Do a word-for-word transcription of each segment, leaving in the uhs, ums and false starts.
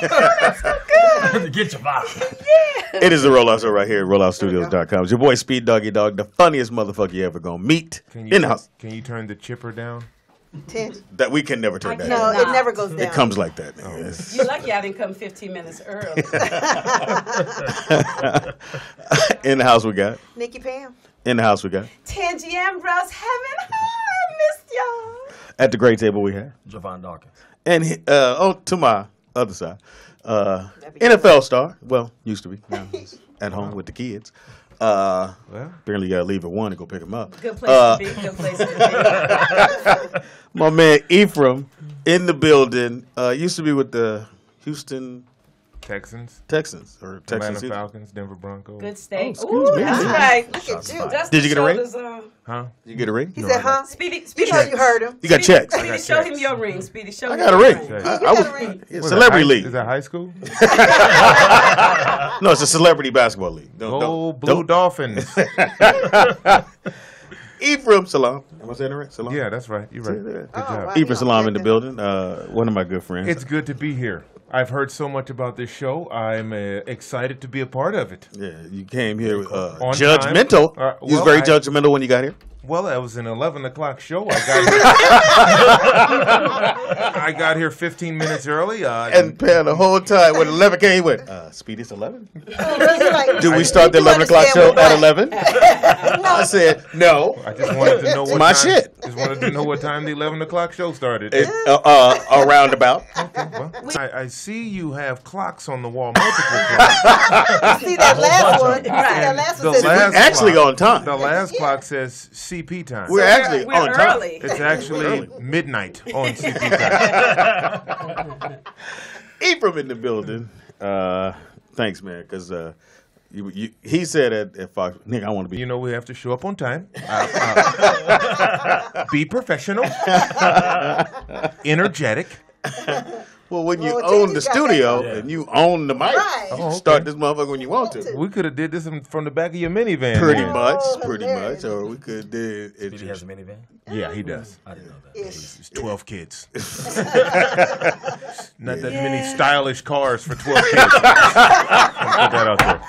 That's so good. Get your vibe. Yeah. It is the Rollout Show right here at Roll Out Studios dot com. It's your boy Speed Doggy Dog, the funniest motherfucker you ever gonna meet in the house. Can you turn the chipper down? Ten. That we can never turn I that. No, it never goes down. It comes like that. Oh. Yes. You're lucky I didn't come fifteen minutes early. In the house we got Nikki Pam. In the house we got Tanji Ambrose. Heaven, oh, I missed y'all. At the great table we have Javon Dawkins. And he, uh, oh, to my other side, uh, N F L star. Well, used to be. Now he's at home with the kids. Uh, well, apparently you gotta leave at one and go pick him up. Good place uh, to be. Good place to be. My man Ephraim in the building. Uh, used to be with the Houston Texans, Texans or Texans, Atlanta Falcons, Denver Broncos. Good state. Oh, ooh, that's right. Look at you. That's Did you get a ring? Huh? Did you get a ring? He no, said, "Huh?" Speedy, Speedy, you, you heard him. You got Speedy, checks. Speedy, got show checks. him your ring. Speedy, show. I got him a ring. ring. I, I was, a ring. Yeah, celebrity league. Is that high school? No, it's a celebrity basketball league. Don't, Go don't, Blue don't. Dolphins. Ephraim Salaam. Am I saying that right? Salaam. Yeah, that's right. You're right. Good oh, job. Wow, Ephraim Salaam in the building. Uh, one of my good friends. It's good to be here. I've heard so much about this show. I'm uh, excited to be a part of it. Yeah, you came here uh, judgmental. Uh, well, you was very I, judgmental when you got here. Well, it was an eleven o'clock show. I got here, I got here fifteen minutes early. Uh, and, and Pam, the whole time when eleven came, he went, uh, Speed, it's eleven? Do we start the eleven o'clock show at eleven? No. I said, no. I just wanted to know what My time, shit. just wanted to know what time the eleven o'clock show started. It, uh, uh, around about. Okay, well, I, I see you have clocks on the wall, multiple clocks. You see that last one? Right. That last the one says last actually clock, on time. The last yeah. clock says C P time. We're so actually we're on early. time. It's actually midnight on C P time. Ephraim in the building. Uh, thanks, man, because uh, you, you, he said at, at Fox, Nick, I want to be. You know, we have to show up on time. Uh, uh, be professional. Energetic. Well, when you well, own you the studio that. and you own the mic, right. you oh, okay. start this motherfucker when you want to. We could have did this from the back of your minivan. Pretty oh, much, pretty hilarious. much. Or we could did. It Did he has a minivan? Yeah, he does. I didn't know that. It's, it's twelve kids. Not that yeah. many stylish cars for twelve kids. I'll put that out there.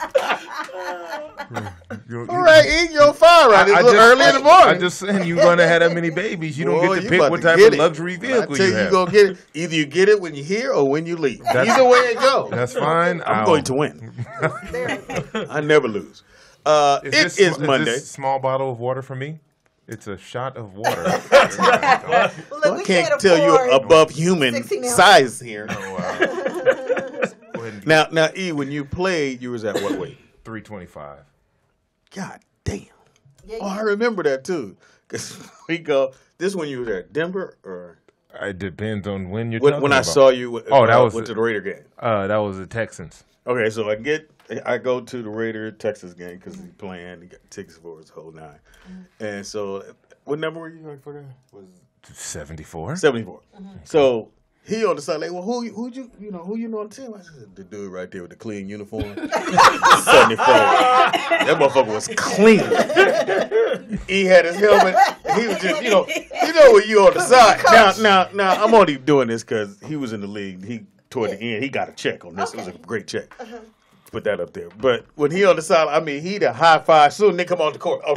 You're, All right, eat your fire right. It's I, I just, early in the morning. I'm just saying, you're going to have that many babies. You don't Boy, get to pick what type of luxury vehicle you, you have. Gonna get it. Either you get it when you're here or when you leave. That's, Either way it goes. That's fine. I'm I'll... going to win. I never lose. Uh, is it this, is Monday. Is this small bottle of water for me? It's a shot of water. Well, look, well, I can't, can't tell you above human size here. Oh, wow. Now, now, E, when you played, you was at what weight? three twenty-five. God damn. Yeah, oh, yeah. I remember that too. Because we go, this one you were at Denver or? It depends on when you're when, talking When I about. saw you, oh, uh, that was went a, to the Raider game. Uh, that was the Texans. Okay, so I get, I go to the Raider Texas game because he's playing, he got tickets for his whole nine. And so, what number were you for that? Was seventy-four. seventy-four. Mm-hmm. So, he on the side, like, well, who who you you know who you know on the team? I said, the dude right there with the clean uniform, seventy-four. That motherfucker was clean. He had his helmet. He was just, you know, you know when you on the side. Now, now, now, I'm only doing this because he was in the league. He toward the end, he got a check on this. Okay. It was a great check. Uh-huh. Put that up there. But when he on the side, I mean, he the high five soon. They come on the court. Oh,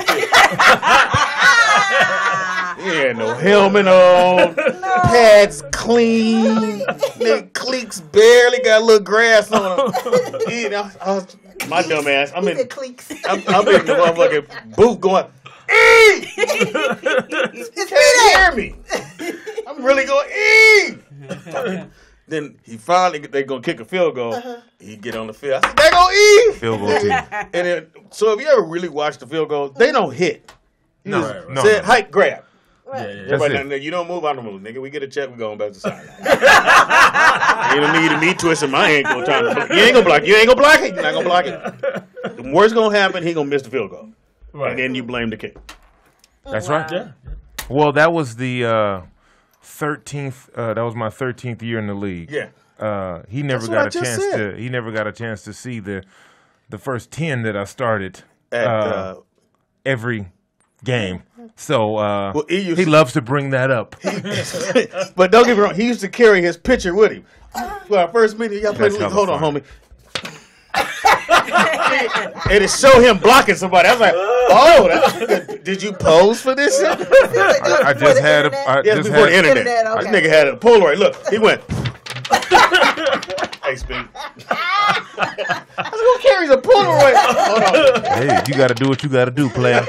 he had no helmet on. No. Pads clean. Really? Nigga, cleats barely got a little grass on them. He, I, I was, my dumb ass. I'm in, cleats. I'm, I'm in the motherfucking boot going, E! You can't hear me. I'm really going, E! Then he finally, they're going to kick a field goal. Uh-huh. He get on the field. I said, they're going to eat. Field goal team. And then, so if you ever really watch the field goals, they don't hit. You no, right, no, said, no. hike, grab. Right. Yeah, yeah, Everybody, now, you don't move, I don't move, nigga. We get a check, we going back to the side. You don't need me twisting my ankle. Trying to block. You ain't going to block it. You ain't going to block it. You're not going to block it. The worst going to happen, he going to miss the field goal. Right. And then you blame the kick. That's wow. right. Yeah. Well, that was the... Uh, Thirteenth, uh, that was my thirteenth year in the league. Yeah, uh, he never got a chance to. He never got a chance to see the, the first ten that I started at, uh, uh, every game. So uh, well, he, he loves to bring that up. But don't get me wrong, he used to carry his picture with him. Well, our first meeting, y'all played. Hold on, homie. And it showed him blocking somebody. I was like, "Oh, that, did you pose for this?" I, I just had a. I yeah, just before had, the internet, internet okay. This nigga had a Polaroid. Look, he went. Hey, Speed. I was like, who carries a Polaroid? Hold on. Hey, you got to do what you got to do, player.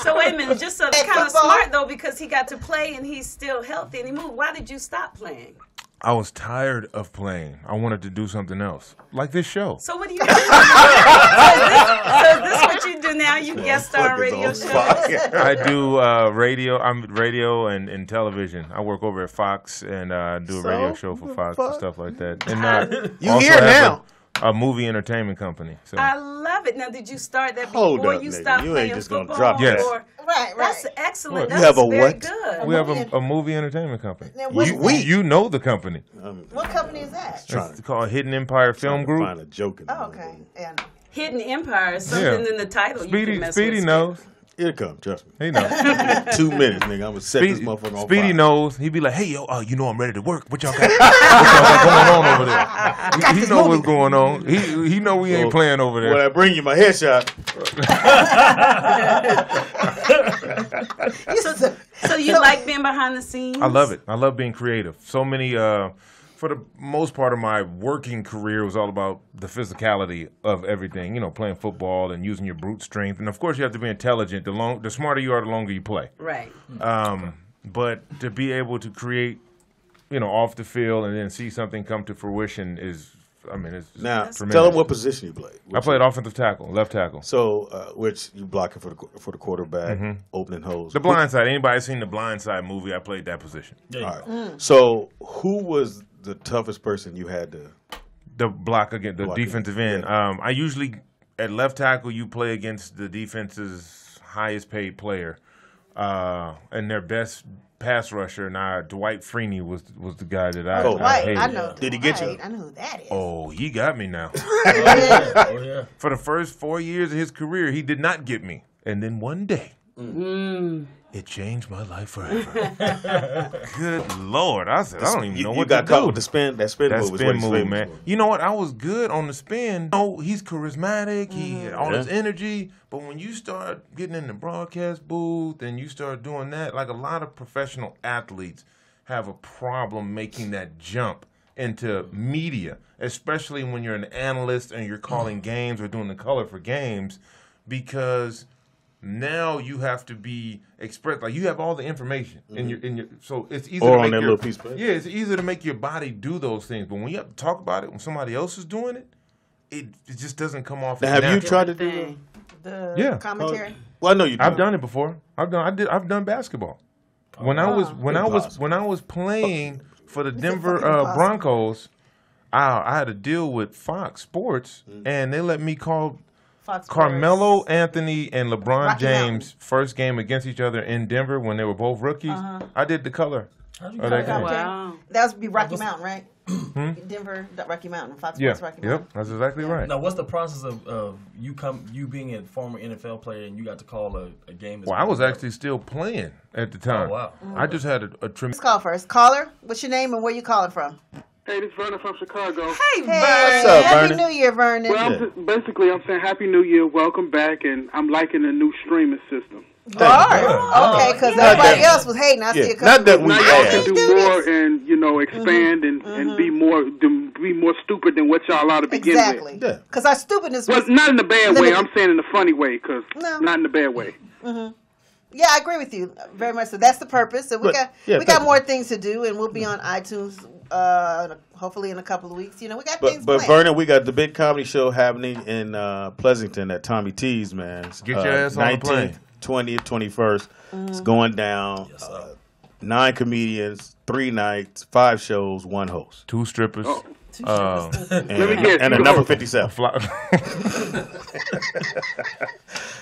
So wait a minute. Just so kind of smart though, because he got to play and he's still healthy and he moved. Why did you stop playing? I was tired of playing. I wanted to do something else, like this show. So what do you do? so, is this, so is this what you do now? You guest star on radio shows? I do uh, radio. I'm radio and, and television. I work over at Fox and uh, do a so, radio show for Fox fuck? and stuff like that. And uh, you here now? A, a movie entertainment company. So. I love it. Now, did you start that before Hold up, you stopped you playing ain't just gonna football? Drop yes. Or, Right, right. That's excellent. That's have a very what? Good. We have a, a movie entertainment company. You, we, you know the company. Um, what company is that? It's called Hidden Empire Film Group. Find a joke in oh, okay. Yeah. Hidden Empire is something yeah. in the title. Speedy, you can Speedy with. knows. It'll come, trust me. He knows. Two minutes, nigga. I'm gonna set Speedy, this motherfucker on Speedy fire. knows. He be like, hey, yo, uh, you know I'm ready to work. What y'all got, what y'all got going on over there? He, he know movie. what's going on. He he know we so, ain't playing over there. When I bring you my headshot. so, so you like being behind the scenes? I love it. I love being creative. So many, uh, for the most part of my working career, was all about the physicality of everything. You know, playing football and using your brute strength. And, of course, you have to be intelligent. The long, the smarter you are, the longer you play. Right. Um, but to be able to create, you know, off the field and then see something come to fruition is, I mean, it's now, tremendous. Tell them what position you played. Which I played offensive tackle, left tackle. So, uh, which you blocking for the, for the quarterback, mm-hmm. opening holes. The Blind Side. Anybody seen The Blind Side movie? I played that position. All right. Mm. So, who was... the toughest person you had to the block against the block defensive against. end. Yeah. Um, I usually at left tackle you play against the defense's highest paid player uh, and their best pass rusher. And I, Dwight Freeney was was the guy that I. Oh, Dwight, I, I know. Dwight. Did he get you? I know who that is. Oh, he got me now. oh, yeah. Oh, yeah. For the first four years of his career, he did not get me, and then one day. Mm. It changed my life forever. Good Lord. I said, I don't even you, know what you got to caught do. With the spin, that spin, that move spin was move, man. You know what? I was good on the spin. Oh, he's charismatic. Mm-hmm. He had all yeah. his energy. But when you start getting in the broadcast booth and you start doing that, like a lot of professional athletes have a problem making that jump into media, especially when you're an analyst and you're calling mm-hmm. games or doing the color for games, because now you have to be expressed. Like you have all the information mm-hmm. in your in your. So it's easy or to make on that your, little piece of paper. Yeah, it's easy to make your body do those things. But when you have to talk about it, when somebody else is doing it, it, it just doesn't come off. Now, have natural. you tried to do the, the yeah. commentary? Uh, well, I know you. I've done it before. I've done. I did. I've done basketball. Oh, when wow. I was when Impossible. I was when I was playing for the it's Denver uh, Broncos, I I had a deal with Fox Sports, mm-hmm. and they let me call. Fox Carmelo Anthony and LeBron Rocky James Mountain. first game against each other in Denver when they were both rookies. Uh-huh. I did the color. How'd you oh, that, game. Wow. that would be Rocky Mountain, right? Denver, Rocky Mountain, Fox Sports, yeah. Rocky Mountain. Yep, that's exactly yeah. right. Now, what's the process of uh, you come you being a former N F L player and you got to call a, a game? Well, I was actually up. still playing at the time. Oh, wow. Mm-hmm. I just had a, a tremendous... Let's call first. Caller, what's your name and where you calling from? Hey, this is Vernon from Chicago. Hey, hey Vernon. What's up, Happy Vernon? New Year, Vernon. Well, I'm just, basically, I'm saying Happy New Year, welcome back, and I'm liking the new streaming system. Oh, oh, okay, because yeah. everybody else was hating. I yeah. see it coming. Not that we now y'all can do, do more and, you know, expand mm-hmm. and, mm-hmm. and be more be more stupid than what y'all are to begin exactly. with. Exactly. Because our stupidness was... Well, not in the bad limited. way. I'm saying in the funny way, because no. not in the bad way. Mm-hmm. Yeah, I agree with you very much. So that's the purpose. So we but, got yeah, we got more things to do, and we'll be on iTunes uh, hopefully in a couple of weeks. You know, we got but, things. But planned. Vernon, we got the big comedy show happening in uh, Pleasanton at Tommy T's, man. Get uh, your ass on the plane. nineteenth, twentieth, twenty-first. Mm-hmm. It's going down. Yes, uh, nine comedians, three nights, five shows, one host, two strippers. Oh. Uh, and, and a number fifty-seven.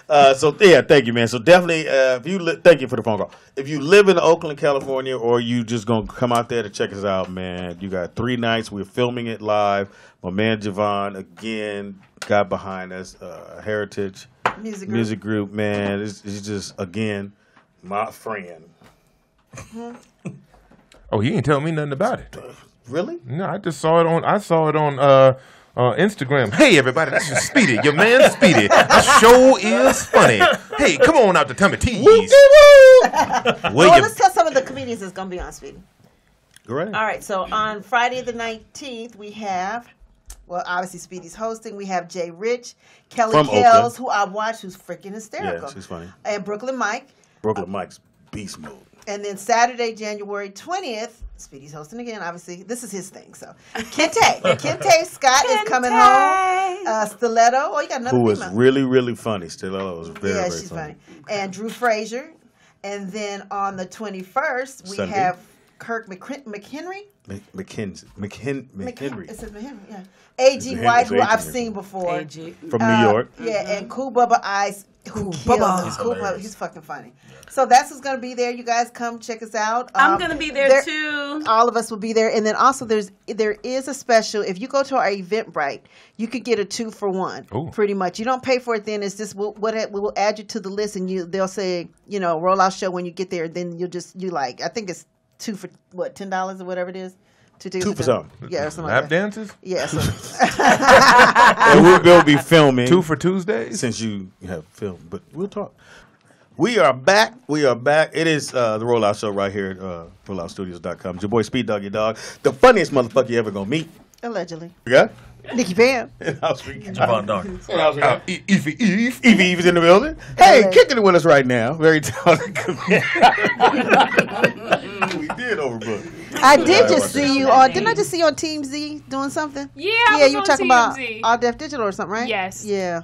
uh, so yeah, thank you, man. So definitely, uh, if you li thank you for the phone call. If you live in Oakland, California, or you just gonna come out there to check us out, man, you got three nights. We're filming it live. My man Javon again got behind us. Uh, Heritage music group. Music group, man. It's, it's just, again, my friend. Mm-hmm. Oh, he ain't telling me nothing about it. Really? No, I just saw it on, I saw it on uh, uh, Instagram. Hey, everybody, that's your Speedy. Your man Speedy. The show is funny. Hey, come on out to Tommy T's. Well, let's tell some of the comedians that's going to be on, Speedy. Great. All right, so on Friday the nineteenth, we have... Well, obviously, Speedy's hosting. We have Jay Rich, Kelly From Kells, Oakland. who I watch, who's freaking hysterical. Yeah, she's funny. And Brooklyn Mike. Brooklyn uh, Mike's beast mode. And then Saturday, January twentieth, Speedy's hosting again, obviously. This is his thing, so. Kente. Kente Scott Kente. is coming home. Uh, Stiletto. Oh, you got another Who is really, really funny. Stiletto was very, yeah, very she's funny. funny. And Drew Frazier. And then on the twenty-first, we Sunday. have Kirk McHenry. McHenry? McKenzie. McHenry. McHenry. It's a McHenry, yeah. A G. White, who I've seen before. A G. From New York. Uh, yeah, and Cool Bubba Ice, who kills Cool. He's fucking funny. So that's who's going to be there. You guys come check us out. Um, I'm going to be there, there too. All of us will be there. And then also there's there is a special. If you go to our Eventbrite, you could get a two for one, Ooh. pretty much. You don't pay for it then. It's just we'll, what it, we'll add you to the list, and you they'll say, you know, roll out show when you get there. Then you'll just, you like, I think it's two for, what, ten dollars or whatever it is? Two, two, two for something. Yeah, or something Lap like that. dances? Yeah. And we will be filming. Two for Tuesday? Since you have filmed, but we'll talk. We are back. We are back. It is uh, the Rollout Show right here at uh, Rollout Studios dot com. It's your boy, Speed Doggy Dog, the funniest motherfucker you ever going to meet. Allegedly. Yeah? Nikki Pam. And I was freaking Javon Dawkins. Evie Eve. Evie Eve is in the building. Hey, right. Kicking it with us right now. Very talented. We did overbook. I did just see you on, didn't I just see you on T M Z doing something? Yeah, I Yeah, was you were talking T M Z. about All Def Digital or something, right? Yes. Yeah.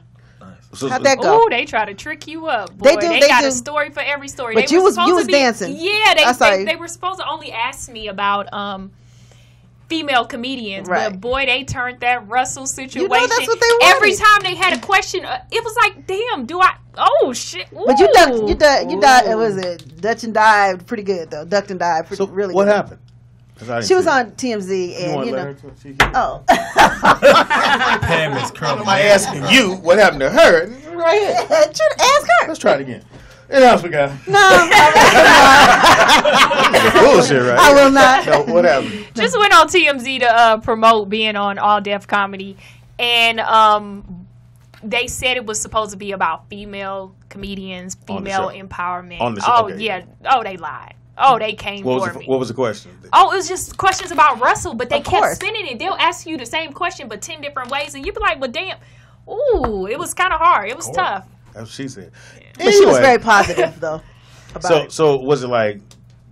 So, How'd that go? Oh, they try to trick you up. Boy. They do. They, they got do. a story for every story. But they you, was, you was be, dancing. Yeah, they, they, they were supposed to only ask me about... um. female comedians, right. But boy, they turned that Russell situation. You know, that's what they wanted. Every time they had a question, uh, it was like, damn, do I? Oh shit! Ooh. But you ducked, you ducked, you ducked. It was it Dutch and dived pretty good though. Ducked and dived pretty so really. What good. happened? She was on T M Z, and you, you know. Oh, Pam is crumbling. I'm asking you what happened to her. Right here, ask her. Let's try it again. What else we got? No. Bullshit, right? I will not. So whatever. Just went on T M Z to uh, promote being on All Def Comedy, and um, they said it was supposed to be about female comedians, female on empowerment. On the show. Oh okay. yeah. Oh, they lied. Oh, they came what for was the, me. What was the question? Oh, it was just questions about Russell, but they of kept course. spinning it. They'll ask you the same question, but ten different ways, and you'd be like, "Well, damn, ooh, it was kind of hard. It was tough." That's what she said. Yeah. But anyway. She was very positive, though. About so, it. so was it like,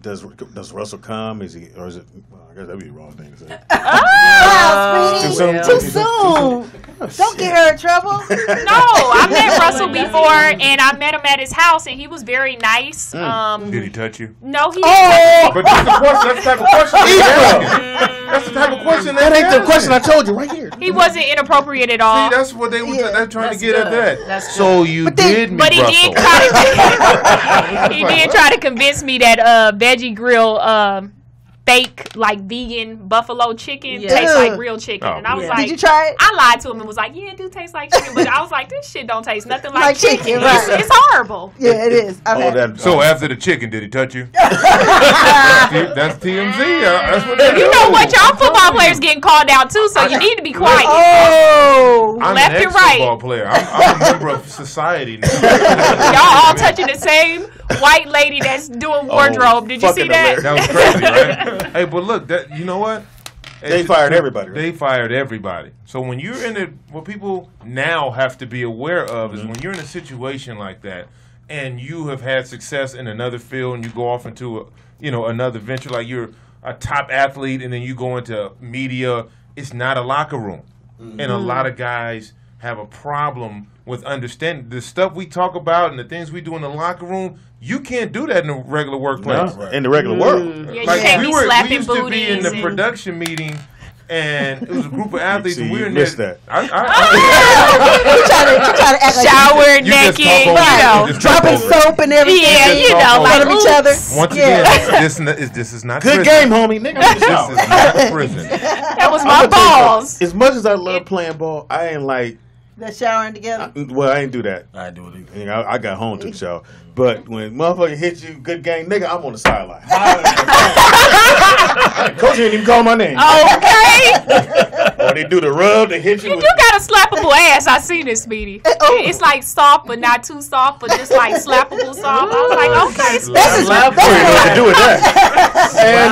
does does Russell come? Is he, or is it? Well, I guess that'd be the wrong thing to say. Oh, too soon. Too soon. Oh, Don't shit. get her in trouble. No, I met Russell before, and I met him at his house, and he was very nice. Mm. Um, Did he touch you? No, he. Oh, didn't. But that's the question. That's the type of question. That's the type of question. That ain't the question I told you right here. He wasn't inappropriate at all. See, that's what they were yeah, trying to get good. at that. That's so good. you but did, meet but he Russell. did try to. He did try to convince me that uh, Veggie Grill. Uh, Fake like vegan buffalo chicken yeah. tastes like real chicken, oh, and I was yeah. like, "Did you try it?" I lied to him and was like, "Yeah, it do taste like chicken," but I was like, "This shit don't taste nothing like, like chicken. chicken. Right. It's, it's horrible." Yeah, it is. Oh, that, so after the chicken, did he touch you? That's T M Z. That's what you do. know what y'all football players getting called out too, so you need to be quiet. Oh, I'm left an and right. Football player. I'm, I'm a member of society now. Y'all all touching the same white lady that's doing wardrobe. Oh, did you see that? Hilarious. That was crazy, right? Hey, but look, that, you know what? They it's, fired everybody. Right? They fired everybody. So when you're in it, what people now have to be aware of mm-hmm. is when you're in a situation like that, and you have had success in another field, and you go off into a, you know, another venture, like you're a top athlete, and then you go into media. It's not a locker room, mm-hmm. and a lot of guys have a problem with understanding the stuff we talk about and the things we do in the locker room. You can't do that in the regular workplace. No, in the regular mm. world. Yeah, like, yeah. we, were, we used to be in the production meeting, and it was a group of athletes, See, and we were in there. that. I, I, I, you try to, you try to act naked, dropping soap and everything. Yeah, you, you know, like each other. Once yeah. again, this, this, this is not good prison. game, homie. Nigga, no. This is not prison. That was my I'm balls. As much as I love playing ball, I ain't like The showering together? I, well, I ain't do that. I ain't do it either. You know, I, I got home, took a shower. But when motherfucker hit you, good game nigga, I'm on the sideline. Coach didn't even call my name. Okay. Or they do the rub, they hit you. You, with you got a slappable ass. I seen this, Speedy. It's like soft, but not too soft, but just like slappable soft. I was like, okay, Speedy. This is what to do with that.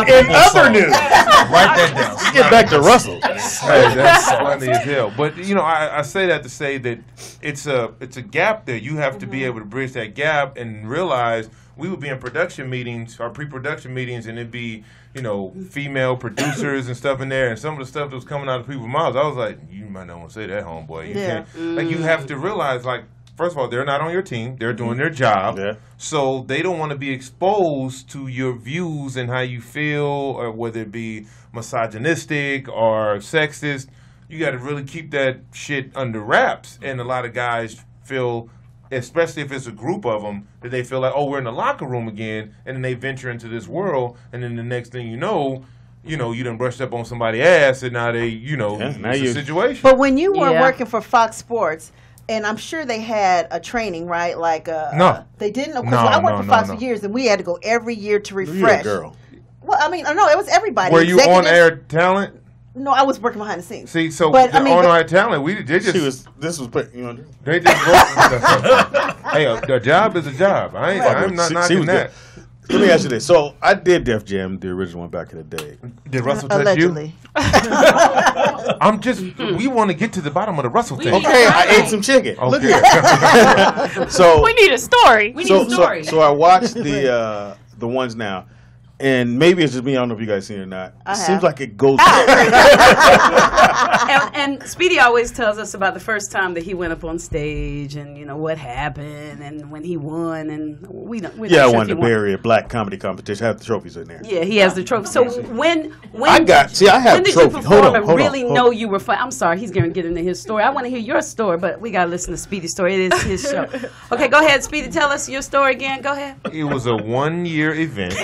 And in other news, write that down. Let's get back to Russell. Hey, that's funny as hell. But, you know, I, I say that to say that it's a it's a gap there. You have to mm-hmm. be able to bridge that gap and realize we would be in production meetings, our pre-production meetings, and it'd be, you know, female producers and stuff in there, and some of the stuff that was coming out of people's mouths, I was like, you might not want to say that, homeboy. You yeah. can't. Like, you have to realize, like, first of all, they're not on your team. They're doing their job. Yeah. So they don't want to be exposed to your views and how you feel, or whether it be misogynistic or sexist. You got to really keep that shit under wraps. And a lot of guys feel, especially if it's a group of them, that they feel like, oh, we're in the locker room again, and then they venture into this world, and then the next thing you know, you know, you done brushed up on somebody's ass, and now they, you know, yeah, now it's you. a situation. But when you were yeah. working for Fox Sports, and I'm sure they had a training, right? Like, uh, no. Uh, they didn't know, because no, I worked no, for Fox no, no. for years, and we had to go every year to refresh. You're a girl. Well, I mean, no, it was everybody. Were you on-air talent? No, I was working behind the scenes. See, so but, I mean, on but, our talent, we they just she was, this was you know they just wrote, hey, a, a job is a job. I ain't, right. I'm not she, knocking she that. Good. Let me ask you this. So I did Def Jam, the original one back in the day. Did Russell touch you? I'm just. We want to get to the bottom of the Russell thing. Okay, I ate some chicken. Okay. Look here. So we need a story. We need so, a story. So, so I watched the uh, the ones now. And maybe it's just me. I don't know if you guys seen it or not. I it have. Seems like it goes. and, and Speedy always tells us about the first time that he went up on stage, and you know what happened, and when he won, and we don't. We're yeah, not sure I won the Bay Area Black Comedy Competition. I have the trophies in there. Yeah, he has the trophy. So when when I got see, I have the trophy. Hold on, hold really on. Really know on. You were fun. I'm sorry, he's going to get into his story. I want to hear your story, but we got to listen to Speedy's story. It is his show. Okay, go ahead, Speedy. Tell us your story again. Go ahead. It was a one-year event.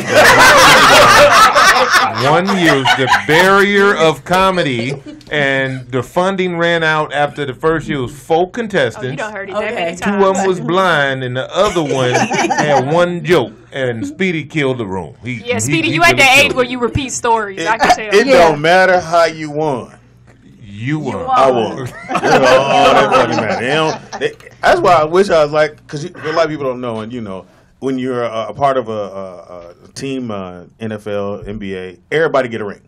One year, the barrier of comedy, and the funding ran out after the first year. It was four contestants. Oh, you don't heard it that many times. Two of them was blind, and the other one had one joke. And Speedy killed the room. He, yeah, Speedy, he, he you at the age where you repeat stories. It, I can tell. It yeah. don't matter how you won. You won. You won. I won. That's all that fucking matters. That's why I wish I was like, because a lot of people don't know, and you know. When you're a, a part of a, a, a team, uh, N F L, N B A, everybody get a ring.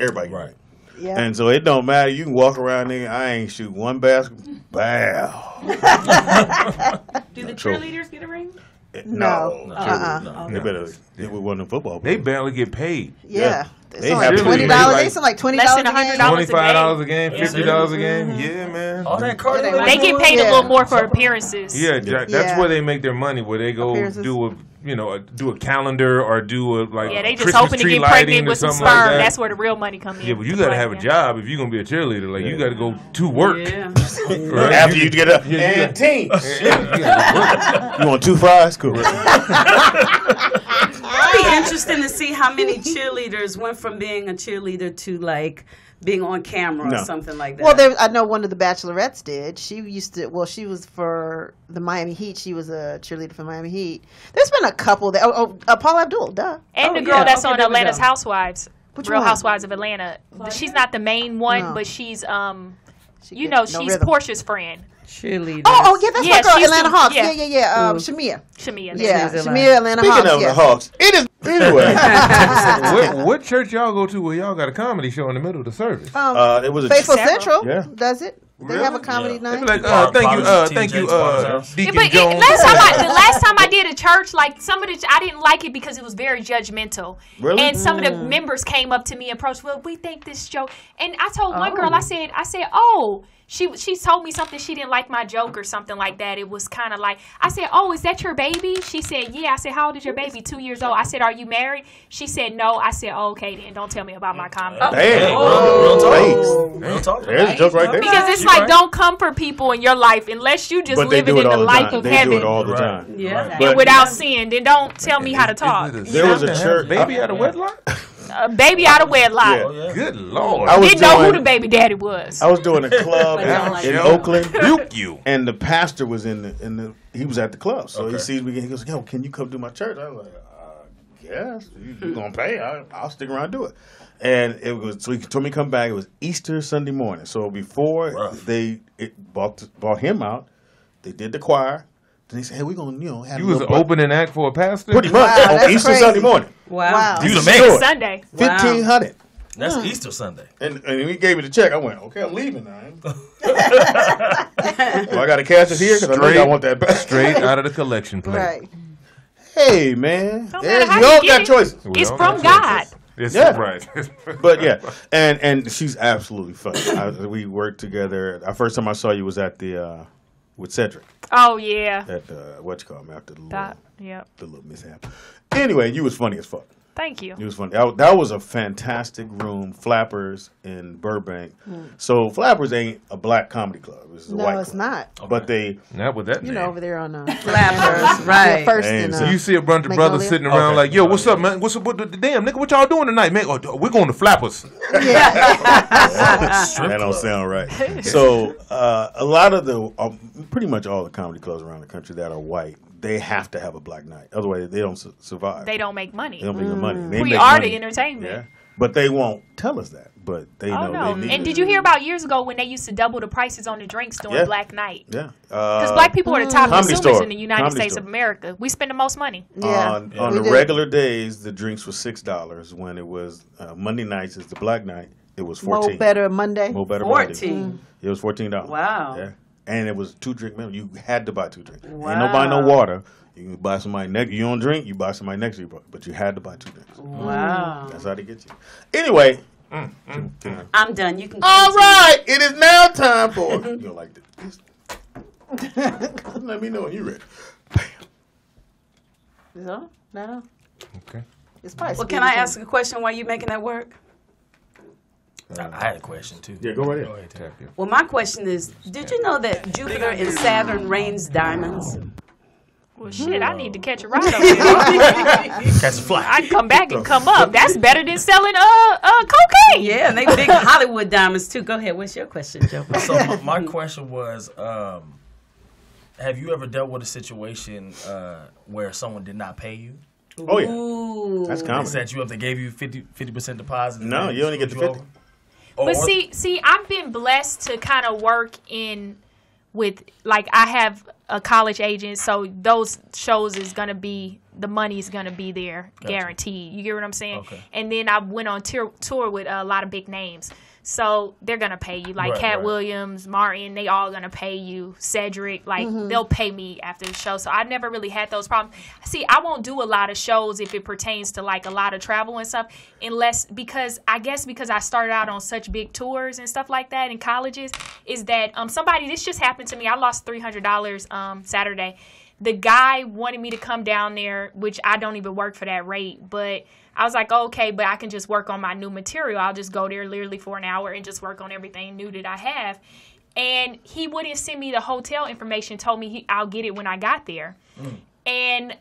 Everybody get a ring. Right. Yeah. And so it don't matter. You can walk around, nigga, I ain't shoot one basket. Bow. Do the cheerleaders get a ring? No. No. Uh-uh. no. They better they would win the football. They barely get paid. Yeah. yeah. They have like twenty dollars. They said like twenty dollars, twenty five dollars a game, fifty dollars a game. Mm-hmm. Yeah, man. All that card. They get paid yeah. a little more for appearances. Yeah, that's yeah. where they make their money. Where they go do a, you know, a, do a calendar or do a like. Yeah, they just Christmas hoping to get pregnant with some sperm. Like that. That's where the real money comes in. Yeah, but you got to have a job if you're gonna be a cheerleader. Like yeah. you got to go to work. Yeah. Right? After you, you get up and yeah, team. Yeah, you, you want two fries? Cool. It'd be interesting to see how many cheerleaders went from being a cheerleader to like being on camera no. or something like that. Well, there, I know one of the bachelorettes did. She used to. Well, she was for the Miami Heat. She was a cheerleader for Miami Heat. There's been a couple that. Oh, oh uh, Paula Abdul, duh. And oh, the girl yeah. that's okay, on Atlanta's Housewives, Which Real one? Housewives of Atlanta. What? She's not the main one, no. but she's um, she you know, no she's rhythm. Portia's friend. Cheerleader. Oh, oh, yeah, that's yeah, my girl, Atlanta Hawks. Yeah, yeah, yeah. yeah. Um, Shamia. Shamia. Yeah, Shamia, Atlanta Speaking Hawks. Speaking of yeah. the Hawks, it is. Anyway. what, what church y'all go to where y'all got a comedy show in the middle of the service? Um, uh, it was a Faithful Central. Central. Yeah. Does it? They really? have a comedy yeah. night. Like, uh, thank you, uh, thank you, uh, Deacon yeah, but Jones. It, last time I, the last time I did a church, like some of the, I didn't like it because it was very judgmental. Really? And some mm. of the members came up to me and approached, well, we think this joke. And I told oh. one girl, I said, I said, oh, she she told me something, she didn't like my joke or something like that. It was kind of like, I said, oh, is that your baby? She said, yeah. I said, how old is your baby? Two years old. I said, are you married? She said, no. I said, oh, okay, then don't tell me about my comedy. Oh. Damn. Oh. Real talk. Real talk. There's a joke right there. Because it's like, don't comfort people in your life unless you just living in the life of heaven. They do it all the time. Yeah. But, and without sin, then don't tell me how to talk. There was a church. Baby out of wedlock? a baby out of wedlock. Yeah. Yeah. Good Lord. I was didn't doing, know who the baby daddy was. I was doing a club in, like in Oakland. Duke you. And the pastor was in the, in the, he was at the club. So okay. he sees me and he goes, yo, can you come to my church? I was like, I guess. You're going to pay. I, I'll stick around and do it. And it was, so he told me to come back. It was Easter Sunday morning. So before Rough. they it bought, bought him out, they did the choir. Then they said, hey, we're going to, you know, have you a You was an opening act for a pastor? Pretty much. Wow, on Easter crazy. Sunday morning. Wow. wow. You the man. Easter Sunday. fifteen hundred dollars. That's Easter Sunday. And, and he gave me the check. I went, okay, I'm leaving now. Well, I got to cash it here because I know I want that back. Straight out of the collection plate. Right. Hey, man. Don't matter how you all got it. choices. It's from God. It's yeah. right. But yeah, and and she's absolutely funny. I, we worked together. The first time I saw you was at the uh, with Cedric. Oh yeah. At uh, what you call him after the that, little, yep. the little mishap. Anyway, you was funny as fuck. Thank you. You was funny. I, that was a fantastic room, Flappers in Burbank. Mm. So Flappers ain't a black comedy club. It's a no, white it's club. not. Okay. But they not with that. You name. know, over there on uh, Flappers, right? First and, uh, so you see a bunch of brothers live. sitting around okay. like, yo, what's up, man? What's up? What the, the damn nigga? What y'all doing tonight, man? Oh, we're going to Flappers. Yeah. That don't sound right. So uh, a lot of the, uh, pretty much all the comedy clubs around the country that are white. They have to have a black night. Otherwise, they don't su survive. They don't make money. They don't make mm. the money. They we make are money. the entertainment. Yeah. But they won't tell us that. But they oh, know. No. They need and it. Did you hear about years ago when they used to double the prices on the drinks during yeah. black night? Yeah. Because uh, black people are the top consumers store. in the United comedy States store. of America. We spend the most money. Yeah. On, yeah. on the did. regular days, the drinks were six dollars. When it was uh, Monday nights is the black night, it was fourteen dollars. Mo Better Monday? Mo Better fourteen. Monday. Mm. It was fourteen dollars. Wow. Yeah. And it was two drink minimum. You had to buy two drinks. Wow. Ain't nobody no water. You can buy somebody next. You don't drink. You buy somebody next to you, but you had to buy two drinks. Wow. That's how they get you. Anyway, mm, mm, mm. I'm done. You can. All continue. right. It is now time for. You don't like this. Let me know when you're ready. No, no. Okay. It's probably. Well, can I ask a question while you're making that work? Uh, I had a question too. Yeah, go right in. Go ahead, tap you. Well, my question is: did you know that Jupiter and Saturn rains diamonds? Well, shit! I need to catch a ride. Catch a fly. I come back and come up. That's better than selling uh uh cocaine. Yeah, and they big Hollywood diamonds too. Go ahead. What's your question, Joe? So my, my question was: um, have you ever dealt with a situation uh, where someone did not pay you? Oh yeah, Ooh. that's common. They set you up. They gave you fifty percent deposit. No, you only get the fifty. But see, see, I've been blessed to kind of work in with, like, I have a college agent, so those shows is going to be, the money's going to be there, gotcha. guaranteed. You get what I'm saying? Okay. And then I went on tour, tour with a lot of big names. So they're going to pay you. Like, right, Cat right. Williams, Martin, they all going to pay you. Cedric, like, mm-hmm. they'll pay me after the show. So I never really had those problems. See, I won't do a lot of shows if it pertains to, like, a lot of travel and stuff. Unless, because, I guess because I started out on such big tours and stuff like that in colleges, is that um somebody, this just happened to me. I lost three hundred dollars um Saturday. The guy wanted me to come down there, which I don't even work for that rate, but... I was like, oh, okay, but I can just work on my new material. I'll just go there literally for an hour and just work on everything new that I have. And he wouldn't send me the hotel information, told me he, I'll get it when I got there. Mm. And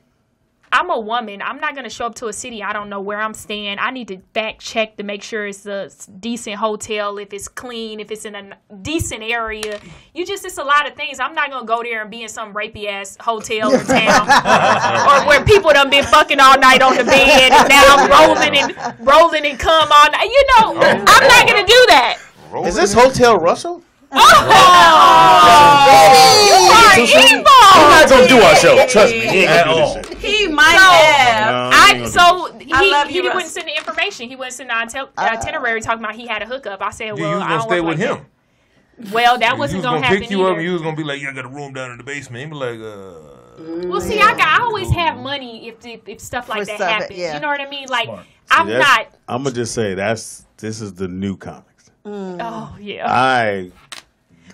I'm a woman. I'm not going to show up to a city. I don't know where I'm staying. I need to back check to make sure it's a decent hotel, if it's clean, if it's in a decent area. You just, it's a lot of things. I'm not going to go there and be in some rapey-ass hotel in town or where people done been fucking all night on the bed and now I'm rolling and rolling and cum all night. You know, I'm not going to do that. Is this Hotel Russell? Oh, oh, you are evil. We're not gonna do our show. Trust me, he ain't gonna do this shit. He might have. No, I, so he, I love he, you, he wouldn't send the information. He wouldn't send the itinerary talking about he had a hookup. I said, well, I don't stay with like him. That. Well, that wasn't was gonna, gonna happen. Pick you either. up. You was gonna be like, yeah, I got a room down in the basement. He be like, uh. Well, see, I, got, I always have money if if, if stuff like For that stuff, happens. Yeah. You know what I mean? Like, Smart. I'm see, not. I'm gonna just say that's this is the new comics. Mm. Oh yeah. I.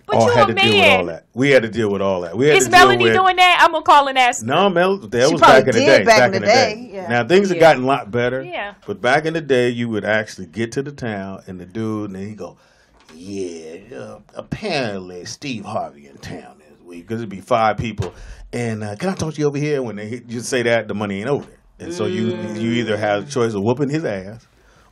But all you had a to man. deal with all that. We had to deal with all that. We had Is to deal Melanie with, doing that? I'm going to call and ask. No, Mel, that was back in the day. Back, back in the day. day. Yeah. Now, things yeah. have gotten a lot better. Yeah. But back in the day, you would actually get to the town and the dude, and then he'd go, yeah, uh, apparently Steve Harvey in town this week. Because it'd be five people. And uh, can I talk to you over here? When they hit, you say that, the money ain't over there. And so mm. you, you either have a choice of whooping his ass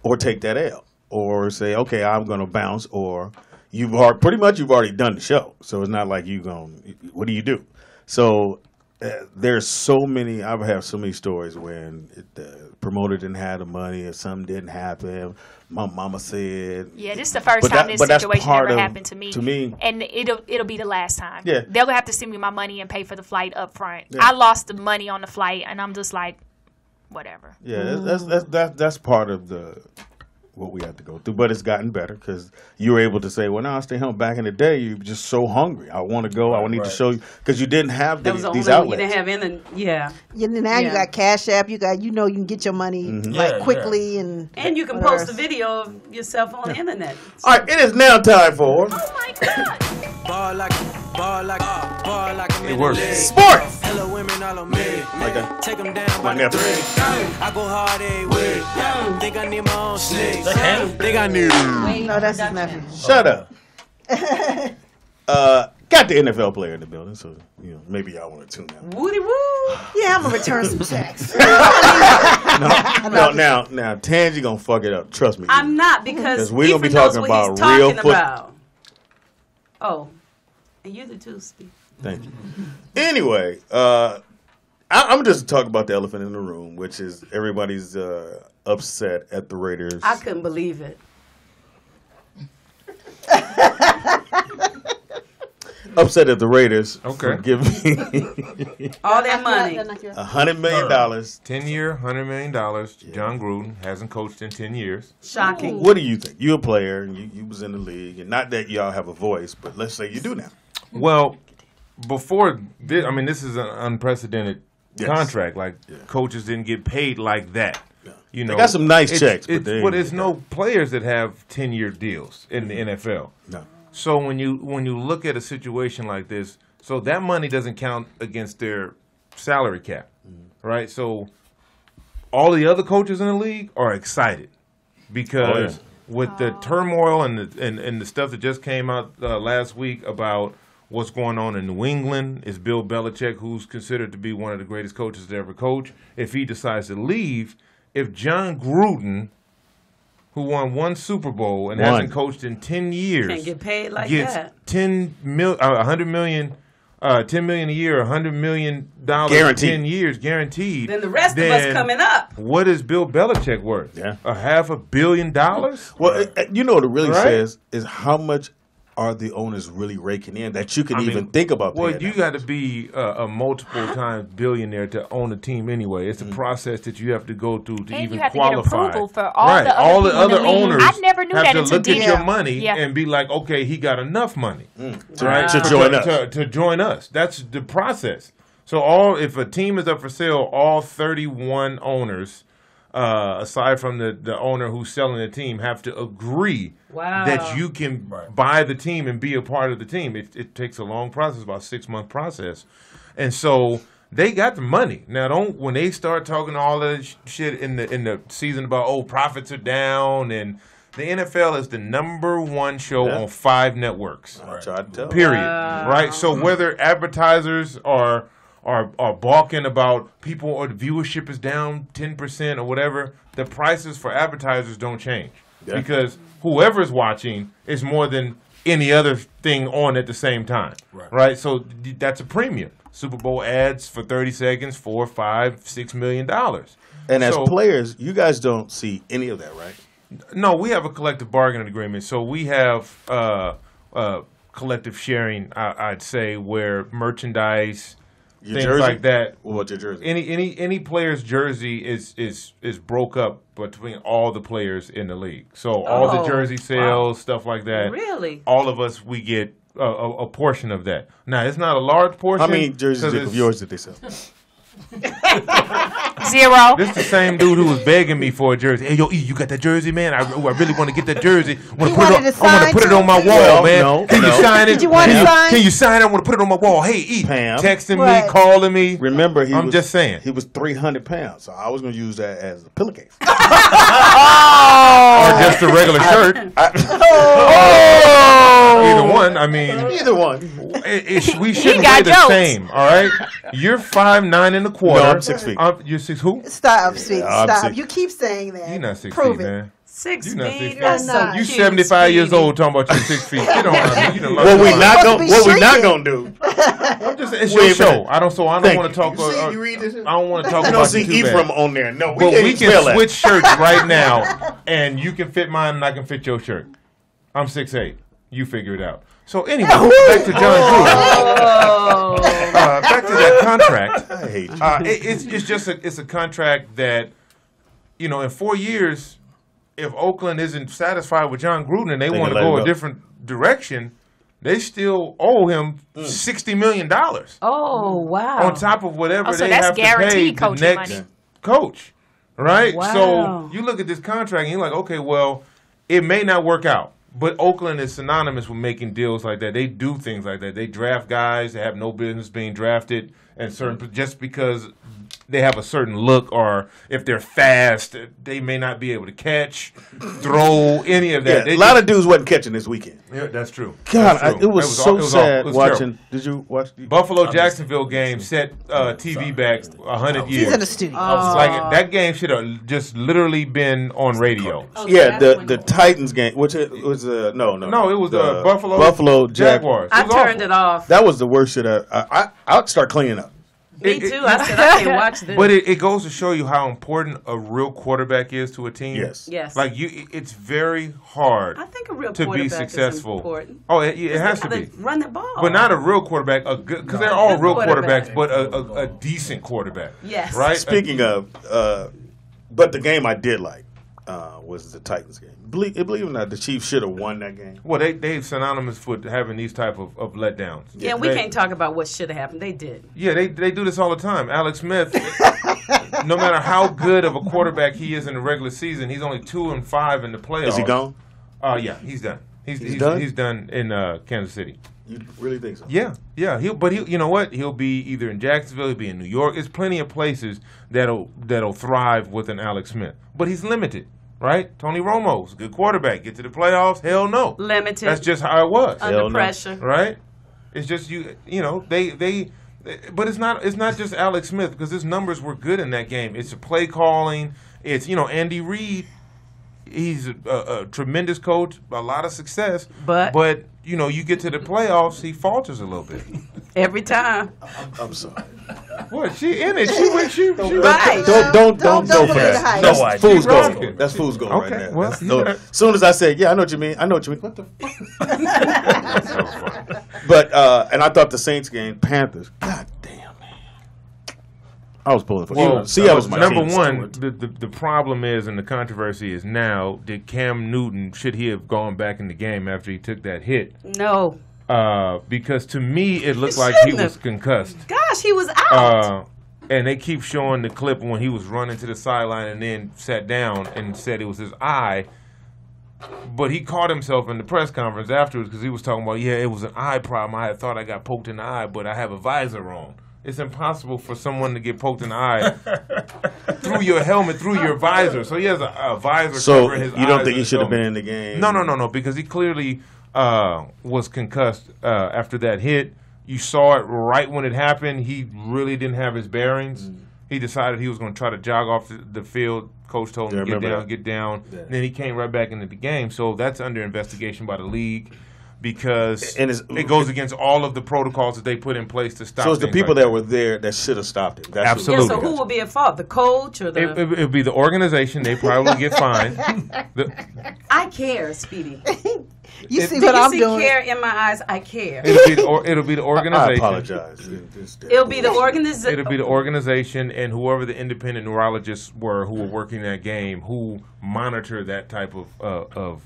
or take that L, or say, okay, I'm going to bounce, or you've already, pretty much you've already done the show. So it's not like you're going, what do you do? So uh, there's so many, I've had so many stories when it, the promoter didn't have the money or something didn't happen. My mama said. Yeah, this is the first time that, this situation ever of, happened to me. To me. And it'll, it'll be the last time. Yeah. They'll have to send me my money and pay for the flight up front. Yeah. I lost the money on the flight, and I'm just like, whatever. Yeah, that's, that's, that's, that's, that's part of the... what we had to go through, but it's gotten better because you were able to say, well, no, I stay home. Back in the day, you were just so hungry. I want to go. I need right. to show you because you didn't have the, these outlets. You didn't have any, yeah. yeah now yeah. you got Cash App. You got, you know, you can get your money mm-hmm. like yeah, quickly yeah. and and you can post else? a video of yourself on yeah. the internet. So. All right, it is now time for. Oh my God! Ball like, ball like, ball like it works. Sports. Hello, women, all on me. Take them down by the three. I go hard every week. Think I need my own slick. I think I knew. No, that's nothing. Shut up. uh, got the N F L player in the building, so you know maybe y'all want to tune out. Woody woo. Yeah, I'm gonna return some checks. no, no, now, now, Tangie gonna fuck it up. Trust me. I'm not because we're gonna be talking about talking real football. Oh, and you're the two speak. Thank you. Anyway, uh, I, I'm just talking about the elephant in the room, which is everybody's. Uh, upset at the Raiders. I couldn't believe it. Upset at the Raiders. Okay. Give me all that money. A hundred million dollars. Ten year, hundred million dollars. Yeah. John Gruden hasn't coached in ten years. Shocking. Ooh. What do you think? You're a player and you, you was in the league, and not that y'all have a voice, but let's say you do now. Well, before this, I mean, this is an unprecedented yes. contract. Like yeah. coaches didn't get paid like that. You know, they got some nice it's, checks, it's, but, it's, but there's no that. players that have ten-year deals in the N F L. No. So when you when you look at a situation like this, so that money doesn't count against their salary cap, mm-hmm. right? So all the other coaches in the league are excited because oh, yeah. with oh. the turmoil and the and, and the stuff that just came out uh, last week about what's going on in New England, is Bill Belichick, who's considered to be one of the greatest coaches to ever coach, if he decides to leave. If John Gruden, who won one Super Bowl and one. hasn't coached in ten years, can't get paid like gets that. ten mil, uh, a hundred million, uh, ten million a year, a hundred million dollars in ten years, guaranteed. Then the rest then of us coming up. What is Bill Belichick worth? Yeah, a half a billion dollars. Well, it, you know what it really right? says is how much are the owners really raking in that you can I even mean, think about? Well, you got to be uh, a multiple times billionaire to own a team anyway. It's mm-hmm. a process that you have to go through to and even you have qualify. To get approval for all right. the other, all the other owners. I never knew have that to look at deal. your money yeah. and be like, okay, he got enough money mm. right? wow. to join us. To, to join us, that's the process. So, all if a team is up for sale, all thirty-one owners. Uh, aside from the, the owner who's selling the team, have to agree wow. that you can right. buy the team and be a part of the team. It, it takes a long process, about a six-month process. And so they got the money. Now, don't when they start talking all that sh shit in the, in the season about, oh, profits are down, and the N F L is the number one show yeah. on five networks. Right. Period. Wow. Right? So whether advertisers are... Are, are balking about people or the viewership is down ten percent or whatever, the prices for advertisers don't change yeah. because whoever's watching is more than any other thing on at the same time, right? right? So that's a premium. Super Bowl ads for thirty seconds, four, five, six million dollars. And so, as players, you guys don't see any of that, right? No, we have a collective bargaining agreement. So we have uh, uh, collective sharing, I I'd say, where merchandise... Your things jersey? like that. What's your jersey? Any any any player's jersey is is is broke up between all the players in the league. So oh, all the jersey sales, wow. stuff like that. Really? All of us we get a, a, a portion of that. Now it's not a large portion. How many jerseys of yours did they sell? Zero. This is the same dude who was begging me for a jersey. Hey, yo, E, you got that jersey, man? I, oh, I really want to get that jersey. Want to put it on, I want to put it on my wall, well, man. No, can no. you sign it? Did you want to sign? Can you sign it? I want to put it on my wall. Hey, E, Pam. texting what? me, calling me. Remember, he I'm was, just saying he was three hundred pounds, so I was going to use that as a pillowcase. oh! Or just a regular I, shirt. I, I, oh! Either one. I mean, either one. It, it, we shouldn't be the same. All right, you're five nine and a quarter. No, I'm six feet. I'm, you're six who? Stop, yeah, six, stop. Six. You keep saying that. You're not six Prove feet, it. man. Six you know, feet. That's so cute. You seventy-five years old talking about your six feet. Get on. What we not gonna what we not gonna do? I'm just it's your show. I don't so I don't want to talk. I don't want to talk about. I don't see Ephraim on there. No, we can we can switch shirts right now, and you can fit mine, and I can fit your shirt. I'm six eight. You figure it out. So anyway, back to John Gruden. Oh. Uh, back to that contract. I hate you. Uh, it, it's it's just a it's a contract that, you know, in four years. If Oakland isn't satisfied with John Gruden and they, they want to go a different direction, they still owe him mm. sixty million dollars. Oh, wow. On top of whatever oh, so they have to pay the next money. coach, right? Wow. So you look at this contract and you're like, okay, well, it may not work out. But Oakland is synonymous with making deals like that. They do things like that. They draft guys that have no business being drafted, and certain just because they have a certain look or if they're fast, they may not be able to catch, throw, any of that. Yeah, a lot just, of dudes wasn't catching this weekend. Yeah, that's true. God, that's true. I, it, was was so all, it was so sad was watching. Terrible. Did you watch the Buffalo-Jacksonville game? Set uh, T V back a hundred years. He's in the studio. Uh, like that game should have just literally been on radio. Okay, yeah, the the Titans game, which it was. Uh, no, no, no! It was the uh, Buffalo Buffalo Jaguars. I turned awful. it off. That was the worst shit. I I I'll start cleaning up. Me it, too. It, I said I can't watch this. But it, it goes to show you how important a real quarterback is to a team. Yes, yes. Like you, it's very hard. I think a real to quarterback be successful. Is important. Oh, it, it has to be run the ball, but not a real quarterback. A good because no, they're all real quarterback. quarterbacks, but a, a, a decent quarterback. Yes. Right. Speaking uh, of, uh, but the game I did like. Uh, was the Titans game. Believe, believe it or not, the Chiefs should have won that game. Well, they they're synonymous for having these type of, of letdowns. Yeah, we they, can't talk about what should have happened. They did. Yeah, they they do this all the time. Alex Smith, no matter how good of a quarterback he is in the regular season, he's only two and five in the playoffs. Is he gone? Oh uh, yeah, he's done. He's he's, he's, done? he's done in uh, Kansas City. You really think so? Yeah, yeah. He'll, but he, you know what? He'll be either in Jacksonville, he'll be in New York. There's plenty of places that'll that'll thrive with an Alex Smith. But he's limited, right? Tony Romo's a good quarterback. Get to the playoffs? Hell no. Limited. That's just how it was. Under Hell pressure, no. right? It's just you. You know they they. But it's not it's not just Alex Smith because his numbers were good in that game. It's the play calling. It's you know Andy Reid. He's a, a, a tremendous coach, a lot of success. But, but, you know, you get to the playoffs, he falters a little bit. Every time. I'm, I'm sorry. What? She in it. She went. She, she right. Don't, don't, don't, don't go for that. No, I Fool's gold. That's fool's gold okay, right there. Well, no, as soon as I said, yeah, I know what you mean. I know what you mean. What the fuck? That's so funny. But, uh, and I thought the Saints game, Panthers, God damn. I was pulling for well, see, that was my number one. The, the the problem is, and the controversy is now: did Cam Newton should he have gone back in the game after he took that hit? No, uh, because to me it looked like he have. was concussed. Gosh, he was out. Uh, and they keep showing the clip when he was running to the sideline and then sat down and said it was his eye. But he caught himself in the press conference afterwards because he was talking about, yeah, it was an eye problem. I had thought I got poked in the eye, but I have a visor on. It's impossible for someone to get poked in the eye through your helmet, through your visor. So he has a, a visor so covering his eyes. So you don't think he should have been in the game? No, no, no, no, because he clearly uh, was concussed uh, after that hit. You saw it right when it happened. He really didn't have his bearings. Mm-hmm. He decided he was going to try to jog off the field. Coach told him, yeah, get down, that. get down. Yeah. And then he came right back into the game. So that's under investigation by the league. Because and it goes against all of the protocols that they put in place to stop. So it's the people like that were there that should have stopped it. That's Absolutely. Yeah, so who will be at fault? The coach or the? It would it, be the organization. They probably get fined. The, I care, Speedy. You see it, what you I'm see doing? Care in my eyes. I care. It'll be the, or, it'll be the organization. I apologize. It'll be the organization. It'll be the organization and whoever the independent neurologists were who were working that game, who monitor that type of uh, of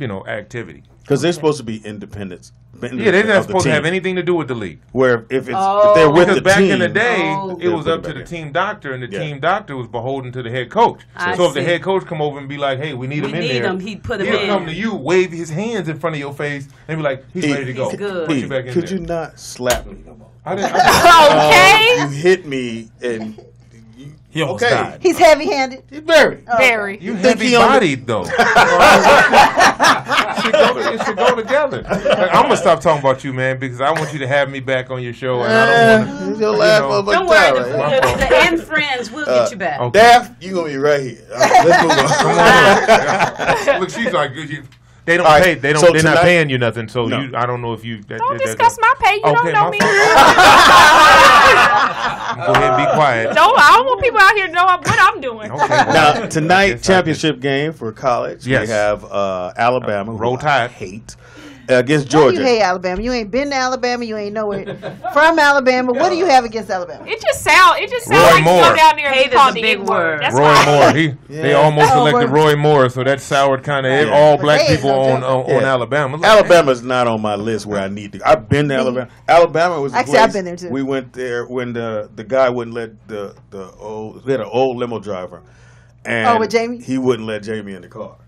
you know activity. Because they're supposed to be independent. independent yeah, they're not supposed the to have anything to do with the league. Where if it's oh, if they're with the back team, in the day, oh. it was up to the in. team doctor, and the yeah. team doctor was beholden to the head coach. I so see. if the head coach come over and be like, "Hey, we need we him in need there," him. he'd put him he'd in. come to you, wave his hands in front of your face, and be like, "He's he, ready to go." He's good. Put you back in could there. you not slap me? No more. I didn't, I didn't. Okay. Uh, you hit me and. He almost okay. died. He's heavy-handed. He's buried. Oh. Buried. You, you heavy-bodied, though. It should go, it should go together. Like, I'm going to stop talking about you, man, because I want you to have me back on your show. And uh, I don't want to. Your last you know, don't worry. The, the, the end friends will uh, get you back. Okay. Daph, you're going to be right here. All right, let's move on. Look, she's like, you. They don't right. pay. They don't. So they're tonight, not paying you nothing. So no. you, I don't know if you. That, don't that, discuss that, that. my pay. You okay, don't know me. Go ahead and be quiet. Don't. I don't want people out here to know what I'm doing. Okay, well, now tonight, championship game for college. Yes. We have uh, Alabama. Uh, Roll Tide. Hate. Against Georgia. No, you hate Alabama. You ain't been to Alabama. You ain't know it from Alabama. What do you have against Alabama? It just sound. It just sounds like Moore. You go down there and hey, call the big word. That's Roy why. Moore. He yeah. they almost oh, elected Roy Moore, so that soured kind of yeah. all but black people no on on, yeah. on Alabama. Like, Alabama's not on my list where I need to. I've been to Alabama. Alabama was the actually place. I've been there too. We went there when the the guy wouldn't let the the old we had an old limo driver, and oh, with Jamie? He wouldn't let Jamie in the car.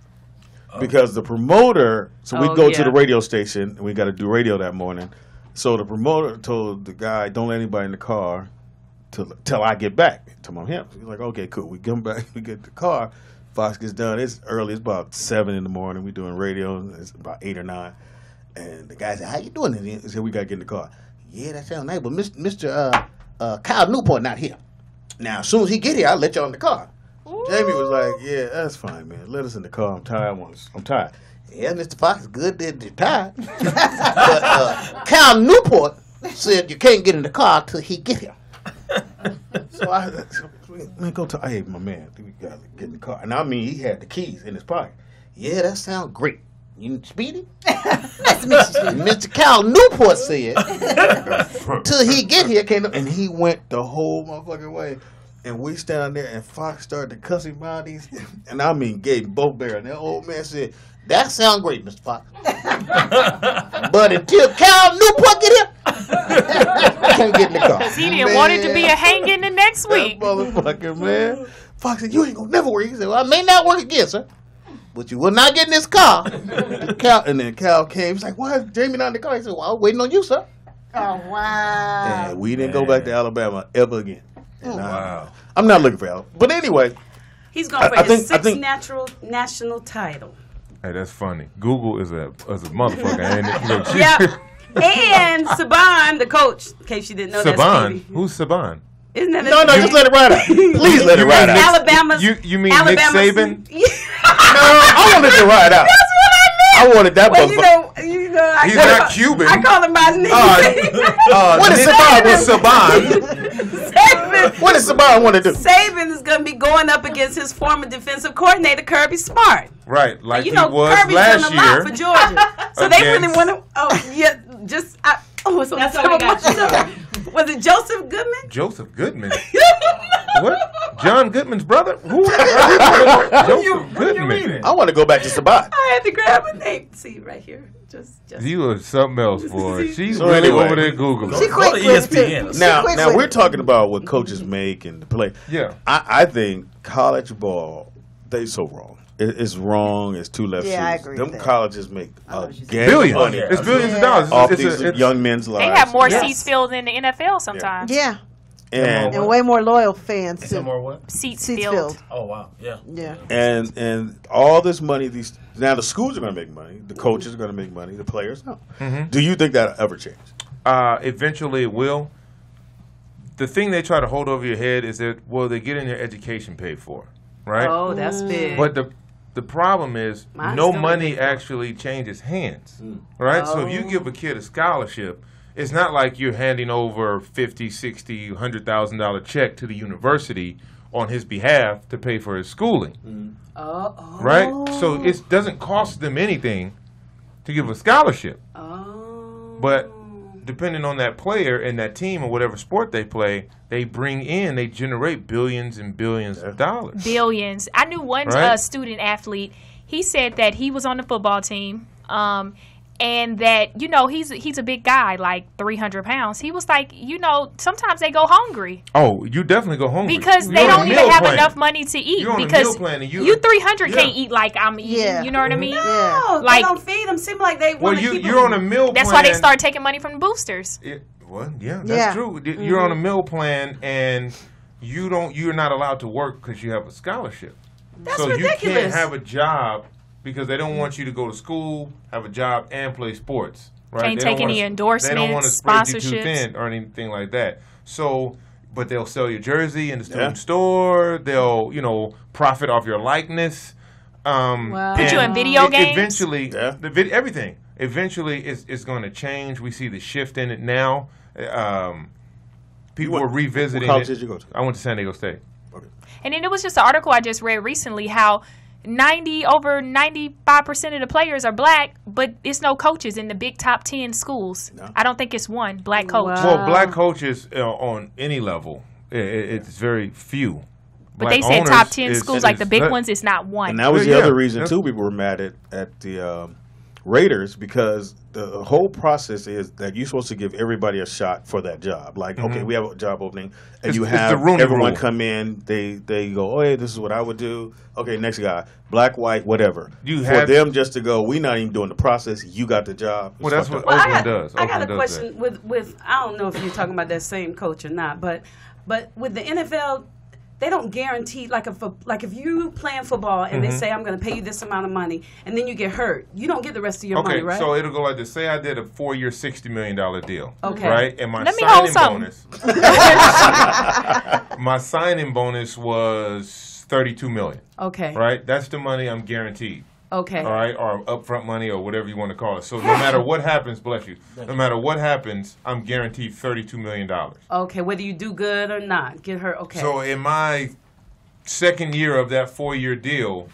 Because the promoter, so we oh, go yeah. to the radio station, and we got to do radio that morning. So the promoter told the guy, don't let anybody in the car till, till I get back to my him. He's like, okay, cool. We come back, we get the car. Fox gets done. It's early. It's about seven in the morning. We're doing radio. It's about eight or nine. And the guy said, how you doing? He said, we got to get in the car. Yeah, that sounds nice, but Mister Uh, uh, Kyle Newport not here. Now, as soon as he get here, I'll let y'all in the car. Jamie was like, yeah, that's fine, man. Let us in the car. I'm tired. I'm tired. Yeah, Mister Fox, good that you're tired. But uh, Cal Newport said you can't get in the car till he get here. So I so, man, go to, hey, my man, we got to get in the car. And I mean, he had the keys in his pocket. Yeah, that sounds great. You Speedy? That's Mister Cal Newport said till he get here. Came up, and he went the whole motherfucking way. And we stand there, and Fox started to cuss him out. These, and I mean, gave both barrels. And that old man said, "That sound great, Mister Fox, but until Cal Newport get here, I can't get in the car." Because he didn't man. want it to be a hanging the next week. That motherfucker, man. Fox said, "You ain't gonna never work." He said, "Well, I may not work again, sir, but you will not get in this car." And, Cal, and then Cal came. He's like, "Why is Jamie not in the car?" He said, "Well, I was waiting on you, sir." Oh wow! And we didn't man. go back to Alabama ever again. Oh, wow. I'm not looking for help. But anyway. He's going for I, I his think, sixth think, natural national title. Hey, that's funny. Google is a, is a motherfucker. And, yep. and Saban, the coach, in case you didn't know that. Saban? Who's Saban? Isn't that no, no, name? Just let it ride out. Please let it ride out. Alabama's, you, you mean Alabama's, Nick Saban? No, I wanted to ride out. That's what I meant. I wanted that well, motherfucker. You know, you know, he's not him, Cuban. I call him my name. Uh, uh, what is Saban with Saban? What does Saban want to do? Saban is going to be going up against his former defensive coordinator, Kirby Smart. Right, like you he know, was Kirby's last year. You know, Kirby's done a lot for Georgia. So they really want to, oh, yeah, just, I, oh, so that's all we got you. Was it Joseph Goodman? Joseph Goodman? What? John Goodman's brother? Who? Joseph you, Goodman. I want to go back to Saban. I had to grab a name. See, right here. Just, just. You are something else for her. She's so really anyway, over there Googling. She quick, E S P N. Now, she now we're talking about what coaches make and the play. Yeah. I, I think college ball, they so wrong. It, it's wrong. It's two left. Yeah, shoes. I agree. Them with colleges that. make a game billions. Money. It's billions yeah. of dollars. Off it's, it's these a, it's, young men's lives. They have more yes. seats filled in the N F L sometimes. Yeah. And, and way more loyal fans. And more what? Seats, seats filled. filled. Oh wow, yeah, yeah. And and all this money, these now the schools are going to make money, the coaches are going to make money, the players no. Mm-hmm. Do you think that'll ever change? Uh, eventually, it will. The thing they try to hold over your head is that well, they're getting their education paid for, right? Oh, that's mm. big. But the the problem is Mine's no money actually changes hands, mm. right? Oh. So if you give a kid a scholarship. It's not like you're handing over fifty, sixty, one hundred thousand dollar check to the university on his behalf to pay for his schooling. Mm. Uh oh. Right? So it doesn't cost them anything to give a scholarship. Oh. But depending on that player and that team or whatever sport they play, they bring in, they generate billions and billions of dollars. Billions. I knew one right? uh, student athlete. He said that he was on the football team. Um And that, you know, he's he's a big guy, like three hundred pounds. He was like, you know, sometimes they go hungry. Oh, you definitely go hungry. Because You're they don't even have plan. enough money to eat. You're because on you, you three hundred yeah. can't eat like I'm eating. Yeah. You know what I mean? No, yeah. like, they don't feed them. Seem like they well, want to you, keep You're them. on a meal that's plan. That's why they start taking money from the boosters. It, well, yeah, that's yeah. true. You're mm-hmm. on a meal plan and you don't, you're not allowed to work because you have a scholarship. That's so ridiculous. You can't have a job because they don't want you to go to school, have a job, and play sports. Right? Can't they take any endorsements, they don't want to spread you too thin or anything like that. So, but they'll sell your jersey in the student yeah. store. They'll, you know, profit off your likeness. Um, wow. Put you in video it, games. Eventually, yeah. the vid everything. Eventually, it's, it's going to change. We see the shift in it now. Um, people what, are revisiting. What college it. did you go to? I went to San Diego State. Okay. And then it was just an article I just read recently how ninety over ninety-five percent of the players are black, but it's no coaches in the big top ten schools. No. I don't think it's one black coach. Wow. Well, black coaches uh, on any level, it, it's very few. But black they said top ten is, schools, is, like the big that, ones, it's not one. And that was the yeah, other reason, too, people were mad at, at the um, Raiders, because the whole process is that you're supposed to give everybody a shot for that job. Like, mm-hmm. okay, we have a job opening, and it's, you have everyone rule. come in. They they go, oh, hey, this is what I would do. Okay, next guy, black, white, whatever. You for them just to go, we're not even doing the process. You got the job. Well, that's what well, Oakland I got, does. Oakland I got a question that. with with I don't know if you're talking about that same coach or not, but but with the N F L. They don't guarantee, like if, like if you playing football and mm-hmm. they say, I'm going to pay you this amount of money, and then you get hurt, you don't get the rest of your okay, money, right? So it'll go like this. Say I did a four year, sixty million dollar deal, okay. right? And my signing bonus, my signing bonus was thirty-two million dollars, okay. right? That's the money I'm guaranteed. Okay. All right, or upfront money or whatever you want to call it. So no matter what happens, bless you, no matter what happens, I'm guaranteed thirty-two million dollars. Okay, whether you do good or not, get her, okay. So in my second year of that four year deal,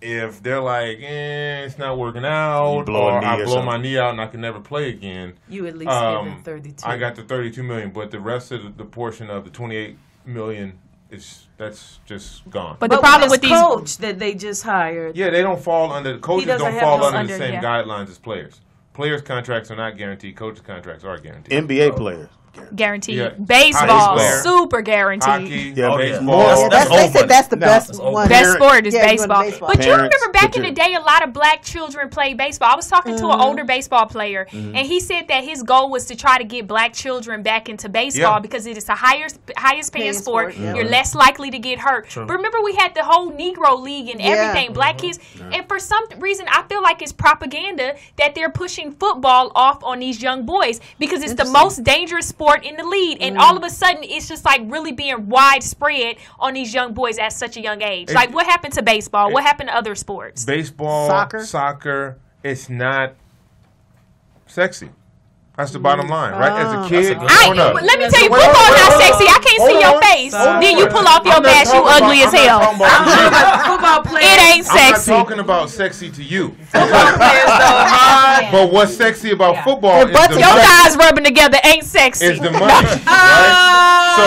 if they're like, eh, it's not working out, blow or I or blow something. my knee out and I can never play again. You at least um, gave them thirty-two. I got the thirty-two million dollars, but the rest of the, the portion of the twenty-eight million dollars, It's, that's just gone. But, but the problem with these coach that they just hired. Yeah, they don't fall under, the coaches don't fall no under, under the same yeah. guidelines as players. Players' contracts are not guaranteed. Coaches' contracts are guaranteed. N B A so, players. Guaranteed. Yeah. Baseball, player, super guaranteed. Hockey, yeah, baseball. That's, that's, that's, they said that's the no, best that's one. Best sport is yeah, baseball. baseball. But Parents, you remember back in the day, a lot of black children played baseball. I was talking mm-hmm. to an older baseball player, mm-hmm. and he said that his goal was to try to get black children back into baseball yeah. because it is the higher, highest paying sport. sport. Yeah. You're less likely to get hurt. True. But remember, we had the whole Negro League and everything, yeah. black mm-hmm. kids. Yeah. And for some reason, I feel like it's propaganda that they're pushing football off on these young boys because it's the most dangerous sport. Sport in the lead, and mm. all of a sudden it's just like really being widespread on these young boys at such a young age. It, like what happened to baseball? It, what happened to other sports? Baseball, soccer, soccer. It's not sexy. That's the bottom line, right? As a kid, a I, let me tell you, football not sexy. I can't see your face. Then you pull off your mask, you ugly as hell. It ain't sexy. I'm not talking about sexy to you. But what's sexy about football is the money. Your thighs rubbing together ain't sexy. It's the money, right? So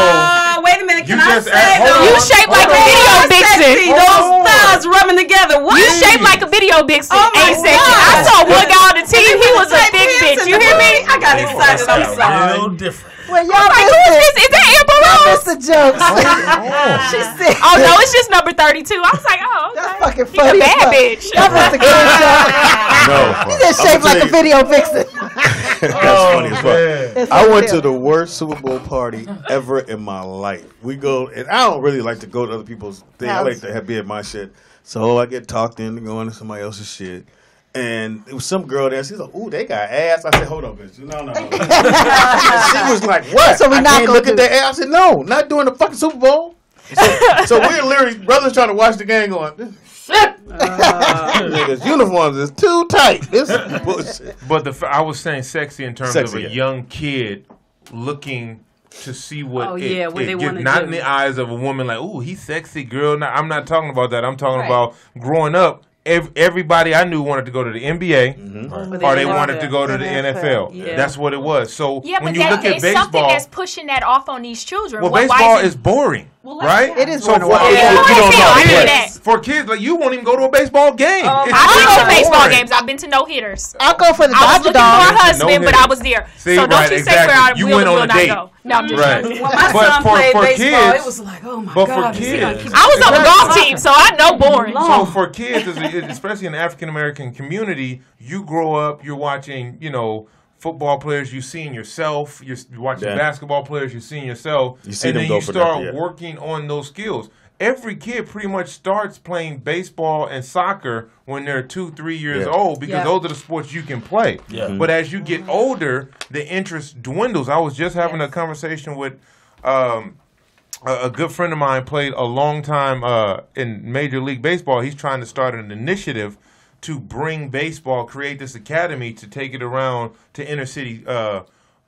wait a minute, can I say though? You shape like a video vixen. Those thighs rubbing together. You shape like a video vixen. Ain't sexy. I saw one guy on the team. He was a big bitch. You hear me? I got excited. I'm sorry. Real different. Well, y'all like, who is this? Is that Amber Rose? That's a joke. She said, "Oh no, it's just number thirty-two." I was like, "Oh, okay. That's fucking funny." He's a bad bitch. That was a good joke. No, he just shaped like a video vixen. That's funny as fuck. I went to the worst Super Bowl party ever in my life. We go, and I don't really like to go to other people's things. I like to be at my shit, so I get talked into going to somebody else's shit. And it was some girl there. She's like, "Ooh, they got ass." I said, "Hold on, bitch. No, no." no. She was like, "What? So we not I can't look do. at their ass." I said, "No, not during the fucking Super Bowl." So, so we're literally brothers trying to watch the game going, "This is shit." Uh, this uniforms is too tight. This is bullshit. But the I was saying sexy in terms sexy, of a yeah. young kid looking to see what oh, it, yeah, what it they get, not do. in the eyes of a woman like, "Ooh, he's sexy, girl." Now, I'm not talking about that. I'm talking right. about growing up. Everybody I knew wanted to go to the N B A, mm-hmm. or they, or they wanted to go to the N F L. Yeah. That's what it was. So yeah, when you that, look at baseball, something that's pushing that off on these children. Well, well baseball is, it, is boring, well, right? It is so boring. For, yeah. kids, yeah. kids, for kids, like you won't even go to a baseball game. Um, I don't go to baseball games. I've been to no hitters. I go for the I was looking for a husband, no but I was there. See, so right, don't you exactly. say where I you will went on will a date. Not go. No, I'm just right. When my but son for, played for baseball, kids, it was like, oh my but God. For kids, I was exactly. on the golf team, so I know boring. So for kids, especially in the African American community, you grow up, you're watching, you know, football players, you're seeing yourself. You're watching yeah. basketball players, you're seeing yourself. You see and them then go you start that, yeah. working on those skills. Every kid pretty much starts playing baseball and soccer when they're two, three years yeah. old because yeah. those are the sports you can play. Yeah. Mm-hmm. But as you get older, the interest dwindles. I was just having yes. a conversation with um, a, a good friend of mine, played a long time uh, in Major League Baseball. He's trying to start an initiative to bring baseball, create this academy to take it around to inner city uh,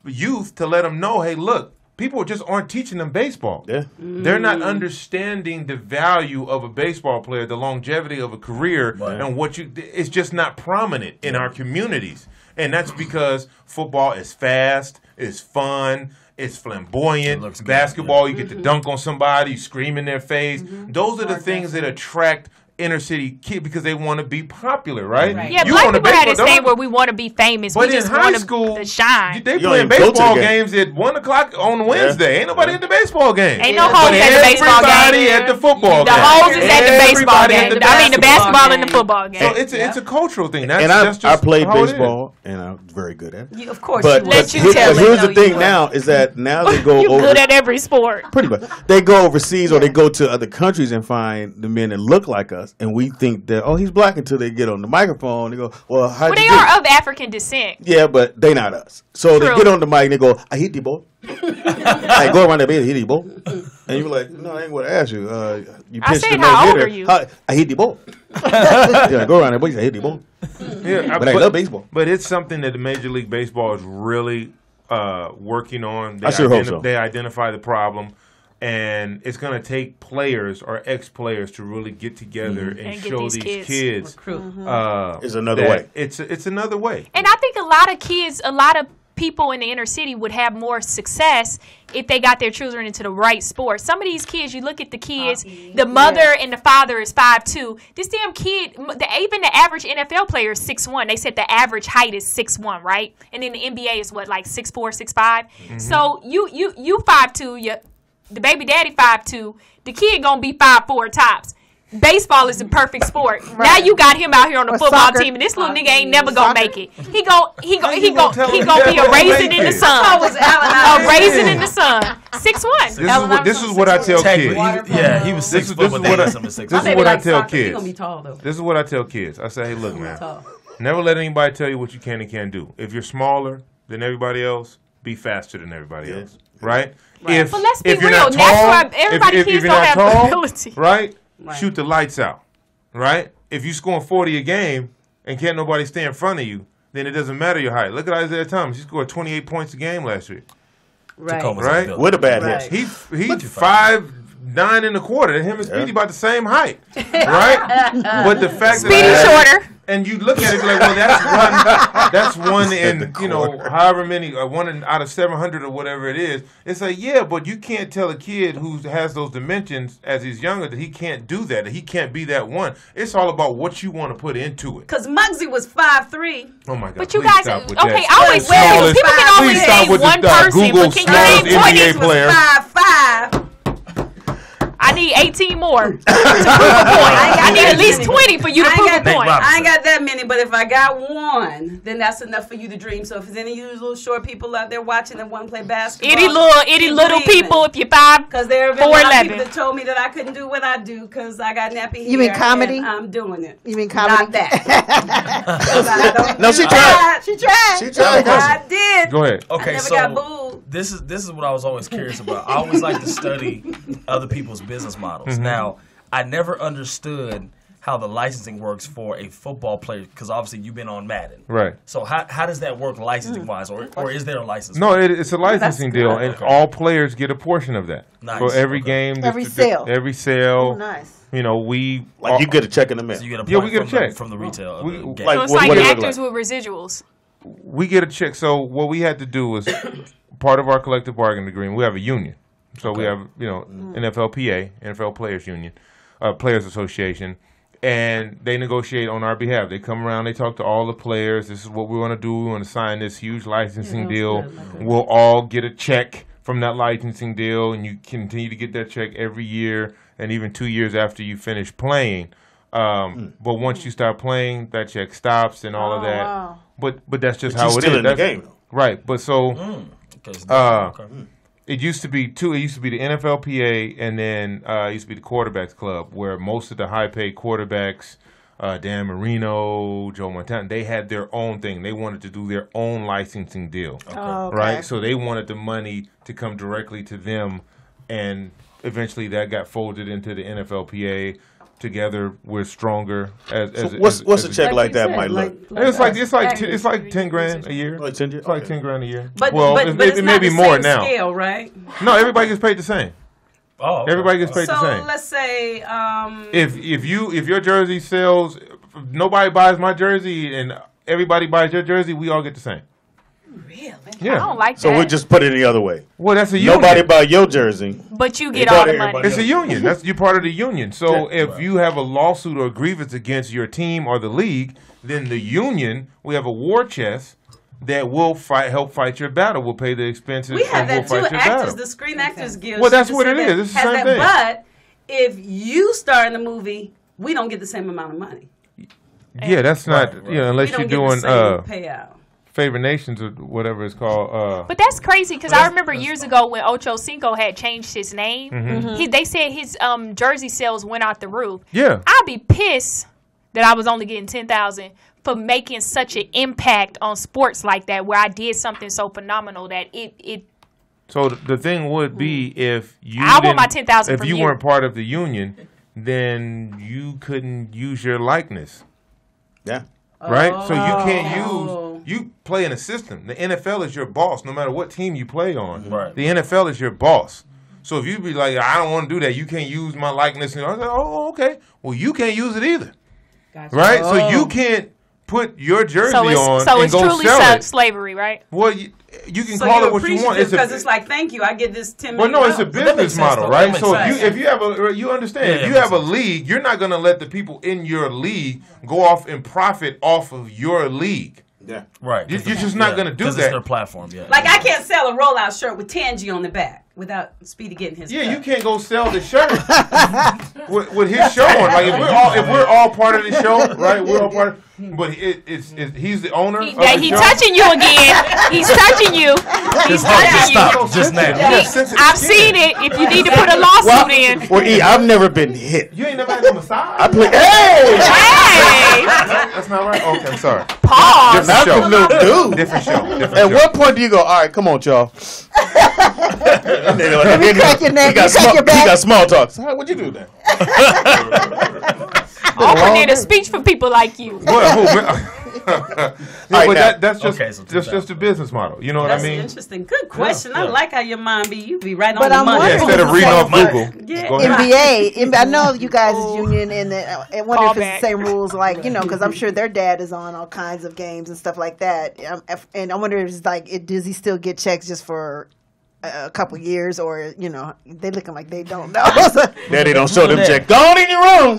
youth to let them know, hey, look, people just aren't teaching them baseball. Yeah. Mm. They're not understanding the value of a baseball player, the longevity of a career, right. and what you it's just not prominent in our communities. And that's because football is fast, it's fun, it's flamboyant. It basketball, yeah. you get to dunk on somebody, you scream in their face. Mm-hmm. Those are the things that attract inner city kid because they want to be popular, right? right. Yeah, you black people had this thing where we want to be famous. But we just in high want school, to shine. They playing baseball games at one o'clock on Wednesday. Yeah. Ain't nobody yeah. at the baseball game. Ain't no hoes at the baseball game. Everybody at the football the game. The hoes is at the baseball game. The I mean, the basketball game. And the football game. So it's a, yeah. it's a cultural thing. That's, and I, that's just I played baseball, and I'm very good at it. You, of course, but, you but let you tell me. Here's the thing now is that now they go over. You're good at every sport. Pretty much. They go overseas or they go to other countries and find the men that look like us. And we think that, oh, he's black until they get on the microphone. They go, well, how well, they are get? Of African descent. Yeah, but they not us. So True. They get on the mic and they go, I hit you, boy. I go around that bed, I hit you, boy. And you're like, no, I ain't going to ask you. Uh, you I said, how old hitter. Are you? How, I hit you, boy. Yeah, I go around that bed, I hit you, boy. Yeah, but I, I love baseball. But it's something that the Major League Baseball is really uh, working on. They I sure hope so. They identify the problem. And it's going to take players or ex-players to really get together mm-hmm. and, and get show these kids. kids mm-hmm. uh, it's another way. It's, it's another way. And I think a lot of kids, a lot of people in the inner city would have more success if they got their children into the right sport. Some of these kids, you look at the kids, uh, the mother yeah. and the father is five two. This damn kid, the, even the average N F L player is six one. They said the average height is six one, right? And then the N B A is what, like six four, six five? Mm-hmm. So you you you five two, you the baby daddy five two, the kid gonna be five four tops. Baseball is the perfect sport. Right. Now you got him out here on the or football soccer. Team, and this little nigga ain't never soccer? Gonna make it. He gon' he gon' he gon' he gonna be a raisin in the sun. A raisin in the sun. Six one. This is what this is what I tell kids. Yeah, he was six foot. This is what I tell kids. This is what I tell kids. I say, hey, look, man, never let anybody tell you what you can and can't do. If you're smaller than everybody else, be faster than everybody else. Right? Right. If, but let's be if real. Tall, that's why everybody if, if kids don't have tall, ability. Right? Right? Shoot the lights out. Right? If you scoring forty a game and can't nobody stay in front of you, then it doesn't matter your height. Look at Isaiah Thomas. He scored twenty-eight points a game last year. Right. Right? With a bad right. hit. He he's five nine and a quarter. Him and Speedy yeah. about the same height. Right? But the fact Speedy that shorter. And you look at it like, well, that's one, that's one in, you know, however many, uh, one in, out of seven hundred or whatever it is. It's like, yeah, but you can't tell a kid who has those dimensions as he's younger that he can't do that, that he can't be that one. It's all about what you want to put into it. Because Muggsy was five three. Oh, my God. But you guys, okay, that. I always say, well, people can always say one person, Google but can you name N B A player? five five. I need eighteen more to prove a point. I, I need at least twenty for you to prove a point. I ain't got that many, but if I got one, then that's enough for you to dream. So if there's any of you little short people out there watching that want to play basketball, itty little, itty little people, if you're five, because there have been a lot of people that told me that I couldn't do what I do because I got nappy hair. You mean comedy? I'm doing it. You mean comedy? Not that. No, she tried. She tried. She tried. I did. Go ahead. Okay, I never so got booed. This is this is what I was always curious about. I always like to study other people's business models. Mm-hmm. Now, I never understood how the licensing works for a football player because obviously you've been on Madden. Right. So how how does that work licensing-wise, or or is there a license? No, it, it's a licensing deal, and okay. all players get a portion of that. Nice. For every okay. game. Every the, sale. The, every sale. Oh, nice. You know, we... Like, you get a check in the mail. So you get a yeah, we get a check. The, from the retail. We, the like, so it's what, like what actors it like? With residuals. We get a check. So what we had to do was part of our collective bargaining agreement, we have a union. So okay. we have, you know, mm. N F L P A, N F L Players Union, uh, Players Association, and they negotiate on our behalf. They come around, they talk to all the players. This is what we want to do. We want to sign this huge licensing yeah, deal. Like we'll all get a check from that licensing deal, and you continue to get that check every year and even two years after you finish playing. Um, mm. But once you start playing, that check stops and all oh, of that. Wow. But but that's just but how it is. That's, in the game. Right, but so mm, uh, okay. mm. it used to be two. It used to be the N F L P A, and then uh, it used to be the Quarterbacks Club, where most of the high-paid quarterbacks, uh, Dan Marino, Joe Montana, they had their own thing. They wanted to do their own licensing deal, okay. Oh, okay. Right? So they wanted the money to come directly to them, and eventually that got folded into the N F L P A. Together, we're stronger. As, so as, what's as, what's as a check like, like that said, might like, look? Like it's, like, it's like it's like it's like ten grand a year. Like ten, it's okay. like ten grand a year. But, well, but, it, but it's it may be more now. Scale, right? No, everybody gets paid the same. Oh, okay. Everybody gets paid so the same. So let's say um, if if you if your jersey sells, if nobody buys my jersey, and everybody buys your jersey, we all get the same. Really? Yeah. I don't like that. So we just put it the other way. Well, that's a union. Nobody buy your jersey, but you get all the money. It's a union. That's you're part of the union. So if right. you have a lawsuit or a grievance against your team or the league, then the union, we have a war chest that will fight, help fight your battle. We'll pay the expenses. We have that too. Actors, battle. the Screen Actors Guild. Well, that's what it is. It's the same thing. But if you star in the movie, we don't get the same amount of money. Yeah, that's not. You know, unless you're doing uh payout. Favorite Nations or whatever it's called. Uh, but that's crazy because I remember years ago when Ocho Cinco had changed his name. Mm-hmm. Mm-hmm. He, they said his um, jersey sales went out the roof. Yeah. I'd be pissed that I was only getting ten thousand dollars for making such an impact on sports like that where I did something so phenomenal that it... it so the thing would be if you, I want my ten thousand dollars if you, you weren't part of the union, then you couldn't use your likeness. Yeah. Right? Oh. So you can't use... You play in a system. The N F L is your boss, no matter what team you play on. Right. The N F L is your boss. So if you be like, I don't want to do that, you can't use my likeness. And I was like, oh, okay. Well, you can't use it either. Gotcha. Right? Oh. So you can't put your jersey so it's, on so and go sell it. So it's truly slavery, right? Well, you, you can so call it what you want. It's because it's like, thank you, I get this ten million dollars. Well, no, it's a business model, right? So if you if you have a, you understand, yeah, if you have a league, you're not going to let the people in your league go off and profit off of your league. Yeah, right. You're, you're just not yeah. going to do that. It's their platform, yeah. Like, I can't sell a rollout shirt with Tangy on the back without Speedy getting his. Yeah, cup. You can't go sell the shirt with, with his show on. Like, if we're all if we're all part of the show, right? We're all part. Of, but it, it's, it's he's the owner. He, of yeah, the he's show. touching you again. He's touching you. He's just touching stop, you. Just now. He, I've seen it. If you need to put a lawsuit well, in. Well, E, I've never been hit. You ain't never had a massage. I play. Hey. Hey. That's not right. Okay, I'm sorry. Pause. That's a little dude. Different show. Different At show. what point do you go? All right, come on, y'all. And then, like, you crack your neck, you got, you small, your back. He got small talk. So, what'd you do then? I need a speech for people like you. Well, who, yeah, right, but that, that's just okay, so that's just a business model. You know what that's I mean? That's interesting. Good question. Yeah, yeah. I like how your mind be. You be right but on the I'm money. Yeah, instead of reading off Google. Yeah. N B A. I know you guys is union, and I wonder All if it's back. the same rules. Like, you know, because I'm sure their dad is on all kinds of games and stuff like that. And I wonder if it's like, it, does he still get checks just for... a couple years, or you know, they looking like they don't know. Daddy don't show them check. Go on in your room.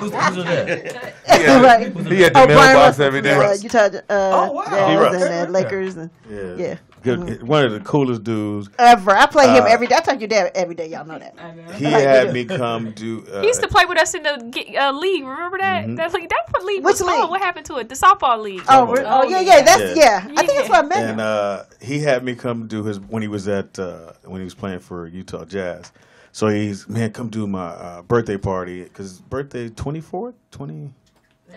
Who's that? Yeah, right. He had the oh, mailbox every day. Yeah, you talked. Uh, oh wow. Yeah, he and uh, Lakers yeah. and yeah. yeah. Good. Mm-hmm. One of the coolest dudes ever. I play him uh, every day. I talk to your dad every day. Y'all know that. He had me come do. Uh, he used to play with us in the uh, league. Remember that? Mm-hmm. That's like that league. Which league? Called? What happened to it? The softball league. Oh, oh, oh yeah, yeah. That's yeah. yeah. I think that's what I meant. And uh, he had me come do his when he was at uh, when he was playing for Utah Jazz. So he's man, come do my uh, birthday party because birthday twenty-fourth, twenty.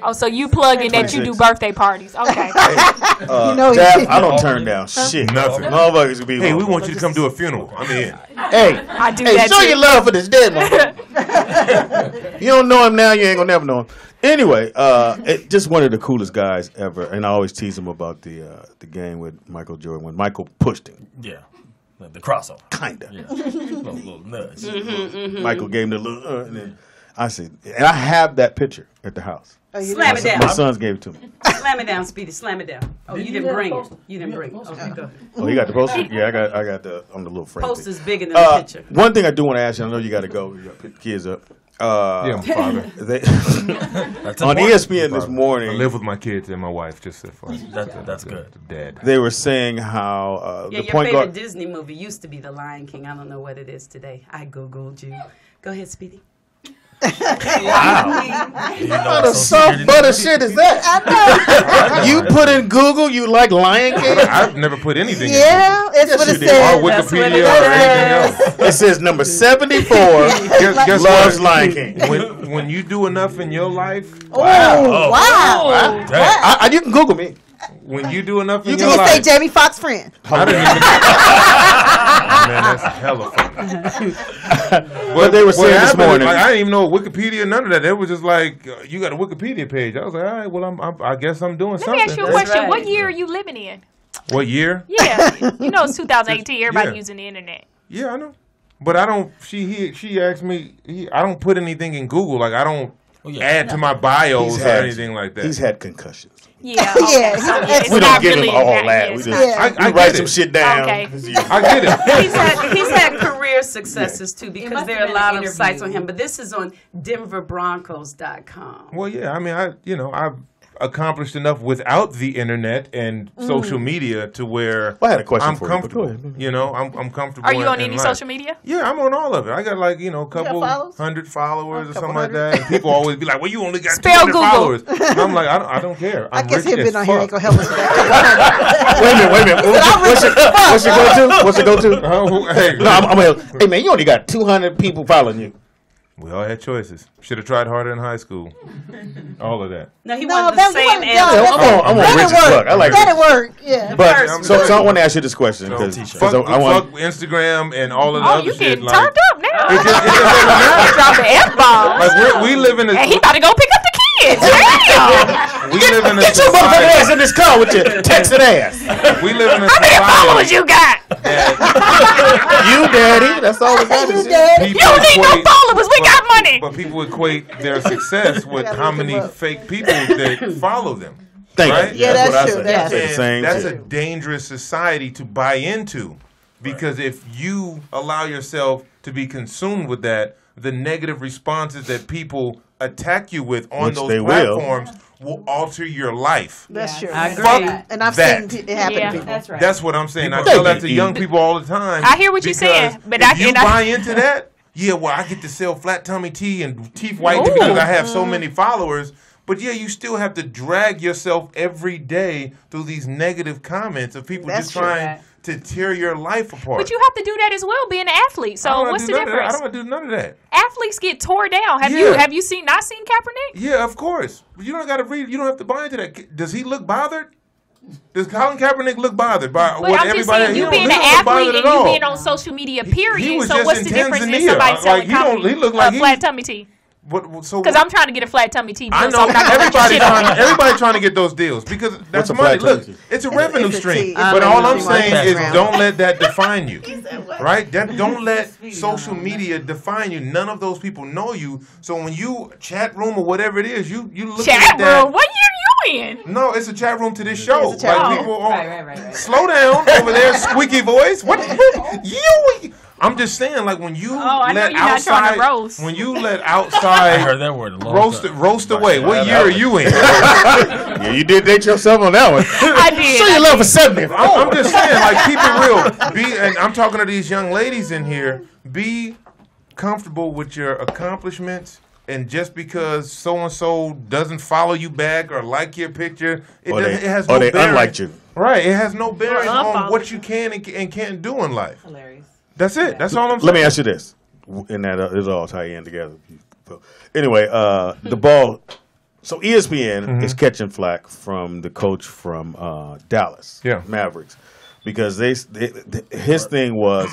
Oh, so you plug in that you do birthday parties. Okay. Hey, uh, you know Jab, I don't turn down huh? shit. Nothing. Motherfuckers be hey, we want you to come do a funeral. I'm in. Hey, I do hey, that show too. your love for this dead motherfucker. You don't know him now, you ain't going to never know him. Anyway, uh, it, just one of the coolest guys ever. And I always tease him about the uh, the game with Michael Jordan when Michael pushed him. Yeah. The crossover. Kind of. Yeah. little, little nuts. Mm-hmm, mm-hmm. Michael gave him the little, uh, and then I said, and I have that picture at the house. Oh, Slam it down. My sons gave it to me. Slam it down, Speedy. Slam it down. Oh, Did you, you didn't bring it. You didn't bring it. Okay, go. Oh, you got the poster? Yeah, I got I got the on the little frame. Poster's bigger than uh, the picture. One thing I do want to ask you, I know you got to go. You got to pick the kids up. Uh, yeah, I'm father. They, on E S P N this morning. I live with my kids and my wife. Just so far. That's, that's good. Dad. They were saying how uh, yeah, the your point favorite guard, Disney movie used to be The Lion King. I don't know what it is today. I Googled you. Go ahead, Speedy. Wow. You know what the soft butter shit is that? I know. You put in Google, you like Lion King? I've never put anything yeah, in Google. Yeah, it's what it says. Or Wikipedia or anything else. It says number seventy-four guess, guess loves what? Lion King. When, when you do enough in your life. Ooh, wow. Oh, wow. Wow. I, I, you can Google me. When you do enough in you your life. You can say Jamie Foxx's friend. I didn't even oh, man, that's hella funny. What, what they were saying this morning. Like, I didn't even know Wikipedia, none of that. They were just like, uh, you got a Wikipedia page. I was like, all right, well, I'm, I'm, I guess I'm doing Let something. Let me ask you a question. Right. What year are you living in? What year? Yeah. You know, it's two thousand eighteen. Everybody yeah. using the internet. Yeah, I know. But I don't, she he, she asked me, he, I don't put anything in Google. Like, I don't oh, yeah. add no. to my bios he's or had, anything like that. He's had concussions. Yeah, yeah. Okay. So we don't get really him all that. We just yeah. I, I we write it. some shit down. Okay. I get it. He's had, he's had career successes too, because there are a lot of sites on him. But this is on Denver Broncos dot com. Well, yeah. I mean, I you know I've accomplished enough without the internet and mm. social media to where well, I had a question I'm for comfortable. You, you know, I'm I'm comfortable. Are you in, on any life. social media? Yeah, I'm on all of it. I got like you know a couple hundred followers oh, or something hundred? like that. And people always be like, "Well, you only got Spell two hundred Google. followers." And I'm like, I don't, I don't care. I'm I guess he'll been on here ain't gonna help us with that. Wait a minute, wait a minute. What's, your, what's your go to? What's your go to? Oh, hey, no, I'm, I'm gonna help. Hey man, you only got two hundred people following you. We all had choices. Should have tried harder in high school. All of that. No, he no, wasn't the same. No, I'm on, I'm on Richard Buck. I like that. That work. Yeah. But so, so, so I want to ask you this question because fuck, I want Instagram and all of the oh, other shit. Oh, you getting like, turned up now? It just, it just dropped the F bomb. Like we live in a. And he about to go pick up the kids. Damn. We live in a. Get your motherfucking ass in this car with your Texan ass. We live in a. How many followers you got? You daddy. That's all we got. You daddy. You don't need no followers. We got. Money. But people equate their success with how many fake people that follow them. Thank right? you. Yeah, that's, that's what true. I said. Yeah. That's a dangerous society to buy into, because right. if you allow yourself to be consumed with that, the negative responses that people attack you with on Which those platforms will. will alter your life. That's true. I agree. Fuck and I've that. seen it happen yeah, to people. That's, right. that's what I'm saying. People I tell that to young people all the time. I hear what you're saying, but I can't. You buy into that? Yeah, well, I get to sell flat tummy tea and teeth whitening because I have so many followers. But, yeah, you still have to drag yourself every day through these negative comments of people That's just true, trying right. to tear your life apart. But you have to do that as well, being an athlete. So what's the difference? I don't do none of that. Athletes get tore down. Have yeah. you have you seen not seen Kaepernick? Yeah, of course. You don't got to read. You don't have to buy into that. Does he look bothered? Does Colin Kaepernick look bothered by but what I'm everybody? Saying, you being an athlete and you being on social media, period. He, he so what's the Tanzania. difference in somebody like, selling coffee, he look like uh, flat tummy tea? Because so I'm trying to get a flat tummy tea. I know so everybody, trying, everybody trying to get those deals because that's money. Look, it's a it's, revenue it's a stream. Um, but all I'm saying is don't let that define you, right? That, don't let social media define you. None of those people know you. So when you chat room or whatever it is, you you look at that. Chat room. What you? No, it's a chat room to this show. Like room. people on, right, right, right, right. Slow down over there, squeaky voice. What you? I'm just saying, like when you oh, let outside, when you let outside, I heard that word a long roast, time. roast away. Right, what year are you in? Yeah, you did date yourself on that one. I did. So you love for seventy. I'm, I'm just saying, like keep it real. Be, and I'm talking to these young ladies in here. Be comfortable with your accomplishments. And just because so-and-so doesn't follow you back or like your picture, it, or they, it has no or they bearing. unliked you. Right. It has no bearing on what you can and, and can't do in life. Hilarious. That's it. Yeah. That's all I'm saying. Let me ask you this. And that uh, is all tie in together. Anyway, uh, the ball. So E S P N mm-hmm. is catching flack from the coach from uh, Dallas yeah. Mavericks. Because they, they, they his thing was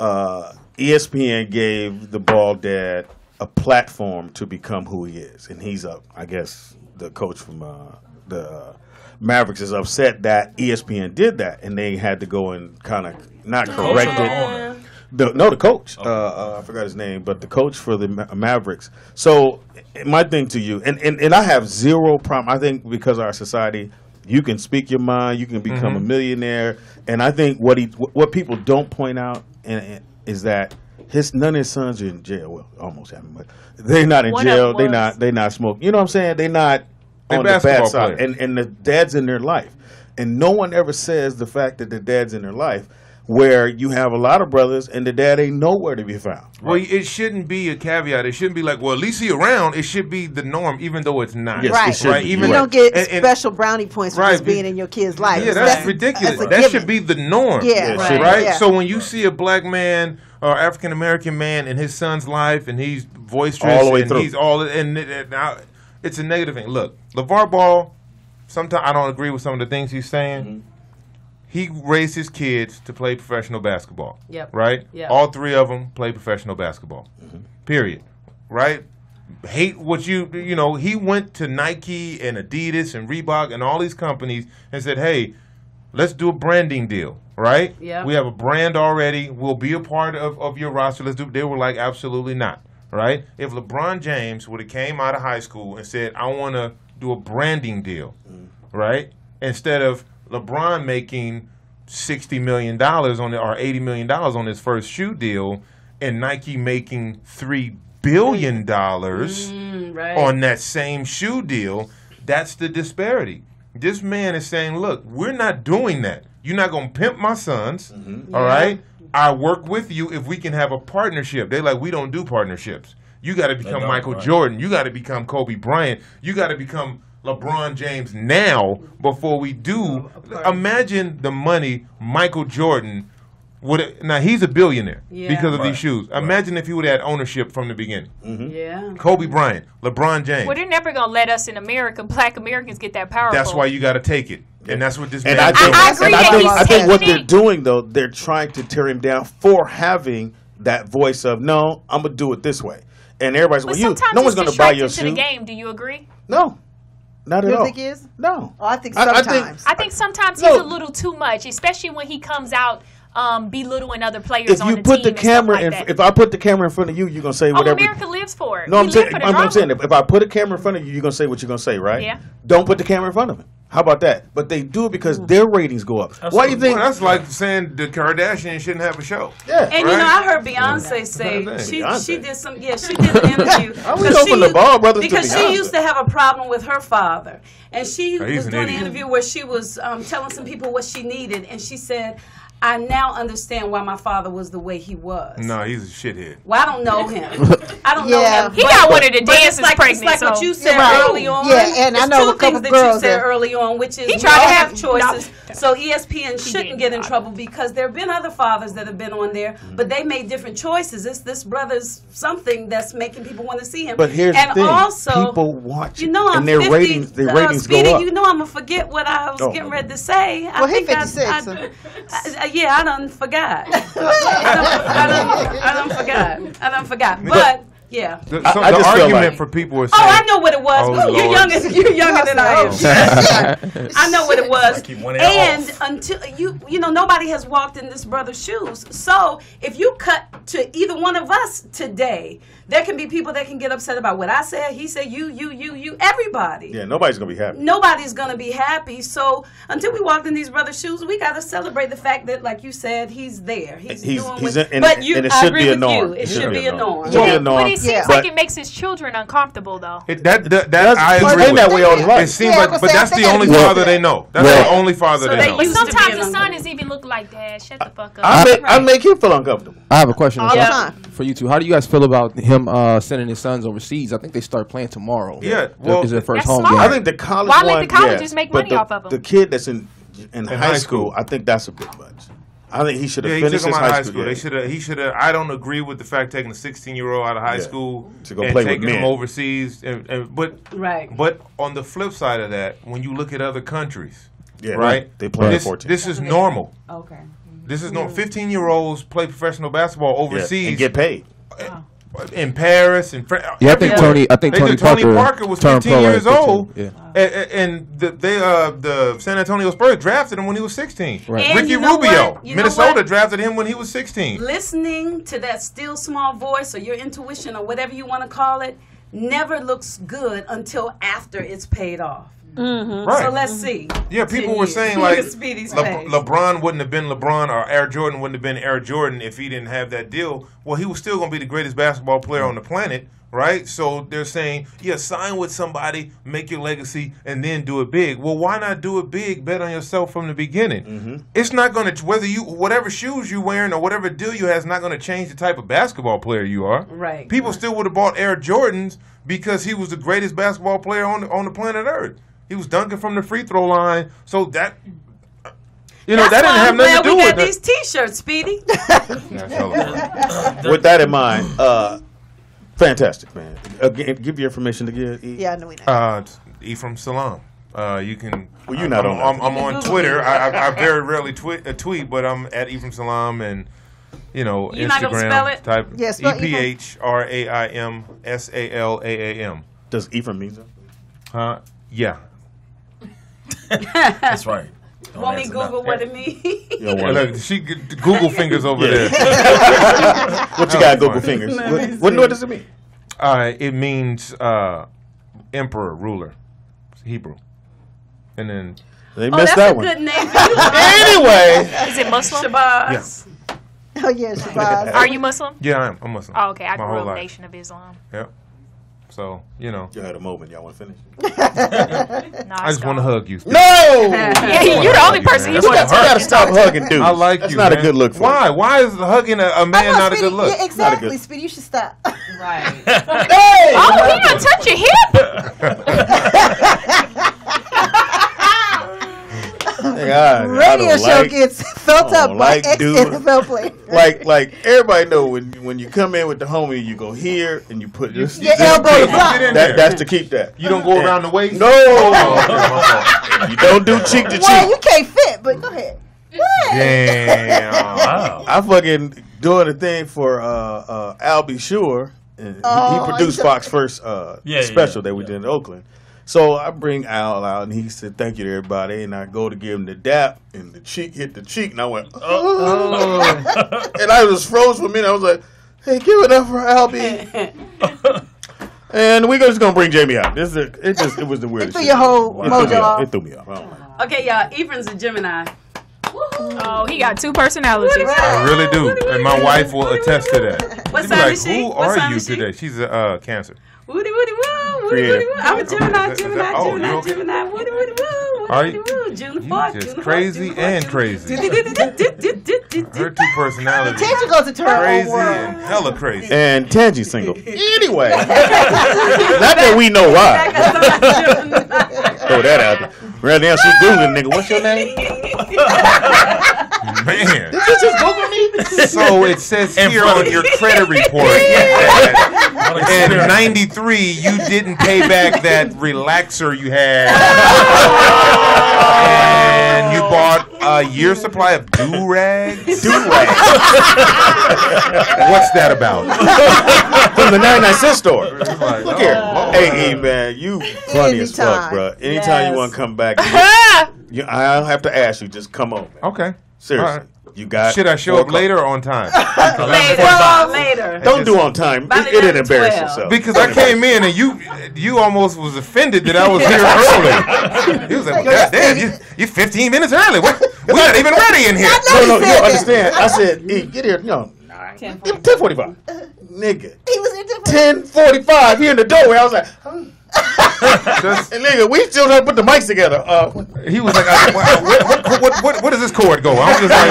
uh, E S P N gave the ball dad a platform to become who he is, and he's up. I guess the coach from uh, the uh, Mavericks is upset that E S P N did that, and they had to go and kind of not correct it. The, no, the coach. Okay. Uh, uh, I forgot his name, but the coach for the Ma Mavericks. So my thing to you, and, and, and I have zero problem. I think because our society, you can speak your mind, you can become mm-hmm. a millionaire, and I think what he, what people don't point out and, and is that His none of his sons are in jail. Well, almost haven't, but they're not in One jail. They not they not smoking. You know what I'm saying? They not they're on the bad side. Players. And and the dad's in their life, and no one ever says the fact that the dad's in their life where you have a lot of brothers and the dad ain't nowhere to be found. Well, right. It shouldn't be a caveat. It shouldn't be like, well, at least he around. It should be the norm, even though it's not. Yes, right. It right. Even you don't get and, special and, brownie points for right. just being in your kid's life. Yeah, so that's, that's ridiculous. That's that should be the norm. Yeah, yeah right. right? Yeah. So when you see a black man or African American man in his son's life, and he's boisterous, all the way and through. he's all, and, and I, it's a negative thing. Look, LeVar Ball. Sometimes I don't agree with some of the things he's saying. Mm-hmm. He raised his kids to play professional basketball, yep. right? Yep. All three of them play professional basketball, mm-hmm. period, right? Hate what you, you know, he went to Nike and Adidas and Reebok and all these companies and said, hey, let's do a branding deal, right? Yep. We have a brand already. We'll be a part of, of your roster. Let's do. They were like, absolutely not, right? If LeBron James would have came out of high school and said, I want to do a branding deal, mm. right, instead of LeBron making sixty million dollars on the, or eighty million dollars on his first shoe deal and Nike making three billion dollars mm, right. on that same shoe deal, that's the disparity. This man is saying, look, we're not doing that. You're not going to pimp my sons, mm-hmm. all yeah. right? I work with you if we can have a partnership. They're like, we don't do partnerships. You got to become Michael right. Jordan. You got to become Kobe Bryant. You got to become LeBron James now before we do. Imagine the money Michael Jordan would. Now he's a billionaire yeah. because of right. these shoes. Imagine right. if he would have had ownership from the beginning. Mm-hmm. Yeah. Kobe Bryant, LeBron James. Well, they're never gonna let us in America, black Americans, get that powerful. That's why you got to take it. And that's what this man I, doing. I, I, and I think, I think what they're doing, though, they're trying to tear him down for having that voice of, no, I'm gonna do it this way. And everybody's well, you. No one's gonna buy your shoe. The game. Do you agree? No. Not at all. You think he is? No. Oh, I think sometimes. I, I, think, I think sometimes no. he's a little too much, especially when he comes out um, belittling other players if on you the put team the camera like in, that. If I put the camera in front of you, you're going to say whatever. Oh, America lives for it. No, he I'm saying, I'm, I'm saying if I put a camera in front of you, you're going to say what you're going to say, right? Yeah. Don't put the camera in front of him. How about that? But they do it because their ratings go up. That's Why do you think? Well, that's like saying the Kardashians shouldn't have a show. Yeah, and right? you know, I heard Beyonce say she Beyonce. she did some yeah she did an interview I was hoping the Ball brothers because she used to have a problem with her father, and she oh, was an doing idiot. an interview where she was um, telling some people what she needed, and she said, I now understand why my father was the way he was. No, he's a shithead. Well, I don't know him. I don't yeah. know him. He got one of the dances like, pregnant. It's like so. what you said yeah. early on. Yeah, and it's I know two a couple things that you said that early on, which is he tried to have choices. No. So E S P N he shouldn't get in trouble because there have been other fathers that have been on there, mm-hmm. but they made different choices. It's this brother's something that's making people want to see him. But here's and the thing. Also, people watch you know, I'm and their fifty, ratings, their uh, ratings Speedy, go up. You know I'm going to forget what I was oh. getting ready to say. Well, I think fifty-six. Yeah, I done forgot. I, done, I, done, I done forgot. I done forgot. But yeah, the, so I, I the argument like, for people is. Oh, I know what it was. Oh, you're younger. You're younger than I am. Yes. I know what it was. And until you, you know, nobody has walked in this brother's shoes. So if you cut to either one of us today, there can be people that can get upset about what I said, he said, you, you, you, you, everybody. Yeah, nobody's going to be happy. Nobody's going to be happy. So until we walked in these brother's shoes, we got to celebrate the fact that, like you said, he's there. He's, he's doing he's what, in, But you, I agree with you. It should be a norm. It should be a norm. But it seems yeah. like but it makes his children uncomfortable, though. It, that, that, that, that's, I agree with that way all right. It seems yeah, like, but that's the only father they know. That's the only father they know. But sometimes the son is even look like, Dad, shut the fuck up. I make him feel uncomfortable. I have a question for you two. How do you guys feel about him Uh, sending his sons overseas? I think they start playing tomorrow. Yeah, well, is their first home game. I think the college. Why let the colleges yeah, make money the, off of them? The kid that's in in, in high, high school, school, I think that's a bit much. I think he should have yeah, finished his high, high school. school. They should have. He should have. I don't agree with the fact taking a sixteen-year-old out of high yeah. school to go and play taking with him overseas. And, and, but right. But on the flip side of that, when you look at other countries, yeah, right, they, they play this, at fourteen. This is normal. Okay. This is normal. fifteen-year-olds play professional basketball overseas yeah, and get paid. Uh, In Paris and France. Yeah, I think Tony. I think Tony, Tony Parker, Parker was fifteen years old, yeah. and, and the, they, uh, the San Antonio Spurs drafted him when he was sixteen. Right. Ricky you know Rubio, Minnesota, drafted him when he was sixteen. Listening to that still small voice or your intuition or whatever you want to call it never looks good until after it's paid off. Mm-hmm. Right. So let's see. Yeah, people were saying like Le LeBron wouldn't have been LeBron or Air Jordan wouldn't have been Air Jordan if he didn't have that deal. Well, he was still going to be the greatest basketball player on the planet, right? So they're saying, yeah, sign with somebody, make your legacy, and then do it big. Well, why not do it big? Bet on yourself from the beginning. Mm-hmm. It's not going to, whether you, whatever shoes you're wearing or whatever deal you have, is not going to change the type of basketball player you are. Right. People still would have bought Air Jordans because he was the greatest basketball player on the, on the planet Earth. He was dunking from the free throw line. So that... You know, That's that didn't have nothing to do with it. We got these T-shirts, Speedy. With that in mind, uh, fantastic, man. Uh, give your information to give. E yeah, no, we know. Uh, Ephraim Salaam. Uh, you can. Well, you're not I'm, on. I'm, I'm on Twitter. I, I, I very rarely tweet, uh, tweet, but I'm at Ephraim Salaam, and you know, you're Instagram not gonna spell it? Type. Yes, yeah, E P H R A I M S A L A A M. Does Ephraim mean something? Uh, yeah. That's right. Don't Want me Google what it means? Look, she Google fingers over there. What you got, Google fingers? What, what, what does it mean? Uh, it means uh, emperor, ruler. It's Hebrew. And then they oh, missed that one. That's a good name. Anyway. Is it Muslim? Shabazz. Yeah. Oh, yeah, Shabazz. Are you Muslim? Yeah, I am. I'm Muslim. Oh, okay. I grew up Nation of Islam. Yep. So, you know. You had a moment. Y'all want to finish? No, I just want to hug you. Steve. No! Yeah, you're the only person you, you want to hug. You got to stop hugging dudes. I like That's you, That's not man. a good look for Why? You. Why is hugging a, a man not Speedy, a good look? Yeah, exactly, good... Speedy. You should stop. Right. Hey! Oh, he done touch your hip. God, Radio show like, gets felt up like by ex-N F L player. Like, like everybody know when when you come in with the homie, you go here and you put your, your elbow in that, there. That's to keep that. You don't go and around the waist. No, you don't do cheek to cheek. Well, you can't fit, but go ahead. What? Damn, wow. I fucking doing a thing for uh, uh, Al B. Sure. And oh, he produced Fox's first uh, yeah, special yeah, that we yeah. did in Oakland. So I bring Al out, and he said, "Thank you to everybody." And I go to give him the dap, and the cheek hit the cheek, and I went, "Oh!" oh. And I was froze for a minute. I was like, "Hey, give it up for Albie." And we're just gonna bring Jamie out. This is a, it. Just it was the weirdest. It threw your whole mojo off. It threw me off. Like okay, y'all. Ephraim's a Gemini. Oh, he got two personalities. I really do, and my wife will attest to that. What sign is she? Who are you today? She's a uh, Cancer. Woody woody woo, woody woody woo. I'm a Gemini, Gemini, Gemini, Gemini. Woody woody woo, woody woo. June fourth, just crazy and crazy. Her two personalities. Tangie goes to turn crazy and hella crazy. And Tangie's single. Anyway, not that we know why. Throw that out there. Right now she's googling, nigga. What's your name? Man. Did you just Google me? So it says here on your credit report that in ninety-three you didn't pay back that relaxer you had. And you bought a year's supply of do-rags. Do-rags. What's that about? From the ninety-nine cent store. Like, look oh, here. Lord. Hey, man, you funny Anytime. as fuck, bro. Anytime yes. you want to come back, you, you, I don't have to ask you. Just come over. Okay. Seriously, right. you got. Should I show up later or on time? later, later. Don't do on time. It, it'd embarrass yourself. Because I came in and you, you almost was offended that I was here early. You was like, well, God damn, you, you're fifteen minutes early. We're, we're not even ready in here. No, no, you don't understand. I said, E, get here. No, ten forty-five. Nigga, he was in ten forty-five here in the doorway. I was like. Huh? Just, and nigga, we still don't put the mics together. Uh, he was like, I, what, what, what, what, "What does this cord go?" I'm just like,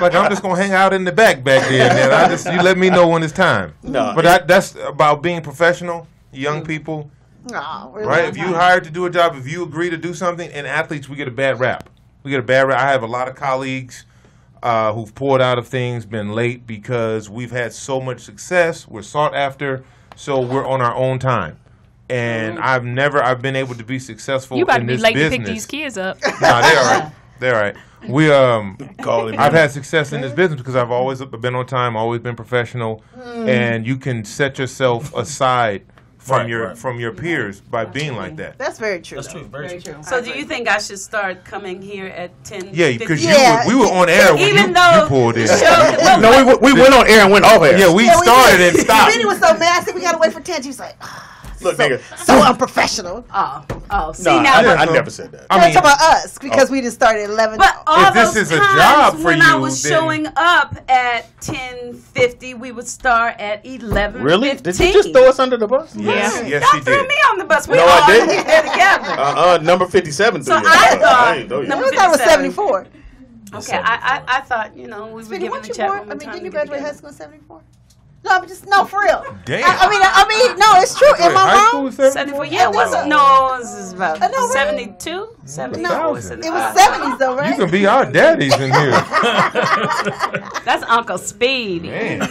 like, "I'm just gonna hang out in the back back there." And I just, you let me know when it's time. No, but I, that's about being professional, young people. No, right? If you hired to do a job, if you agree to do something, and athletes, we get a bad rap. We get a bad rap. I have a lot of colleagues uh, who've poured out of things, been late because we've had so much success. We're sought after, so we're on our own time. And mm. I've never, I've been able to be successful in this business. You about to be late to pick these kids up. Nah, they're all right. They're all right. We, um, I've had success in this business because I've always been on time, always been professional. Mm. And you can set yourself aside from right, your right. from your peers by being like that. That's very true. That's though. true. Very, very true. true. So do you think I should start coming here at ten? Yeah, because yeah. we were on air when Even you, though you pulled in. Well, no, we, we the, went on air and went off air. Yeah, we yeah, started we and stopped. Vinny was so mad. I said, we got to wait for ten. She was like, oh. Look, so, nigga. So unprofessional. Uh-oh. Oh, see, no, now I, never, I never said that. I'm mean, talking about us because oh. we just started at eleven. But all if those this is times a job for when you, I was then... showing up at ten fifty, we would start at eleven. Really? fifteen. Did you just throw us under the bus? Yes, yeah. yes, Y'all she threw did. me on the bus. We no, all I didn't. There together. Uh, uh, number fifty-seven. So I thought I number fifty-seven. That was seventy-four. Okay, I, I I thought you know we were giving the chat. I mean, didn't you graduate high school in seventy-four? No, I'm just no for real. Damn. I, I mean, I, I mean, no, it's true. In my home, seventy-four. Yeah, it was no, it was about uh, no, seventy-two, seventy. No, it was seventies though, right? You can be our daddies in here. That's Uncle Speedy. Man. Hey,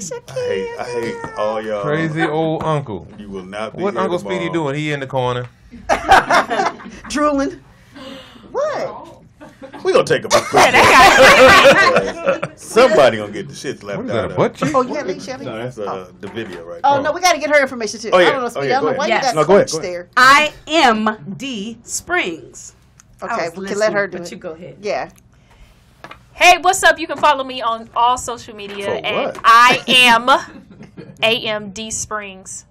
Shaquille. I, I hate all y'all. Crazy old uncle. You will not be. What Uncle tomorrow. Speedy doing? He in the corner. Drooling. What? We gonna take a break. Somebody gonna get the shit slapped out of her. Oh, you have me, Shelly? No, that's uh, the video right oh, there. Oh no, we gotta get her information too. Oh, yeah. I don't know, Speedy. Oh, yeah, I don't know why yes. you got no, go ahead, go ahead. there. I am D Springs. Okay, we can let her do but it. But you go ahead. Yeah. Hey, what's up? You can follow me on all social media, and I am A M D Springs.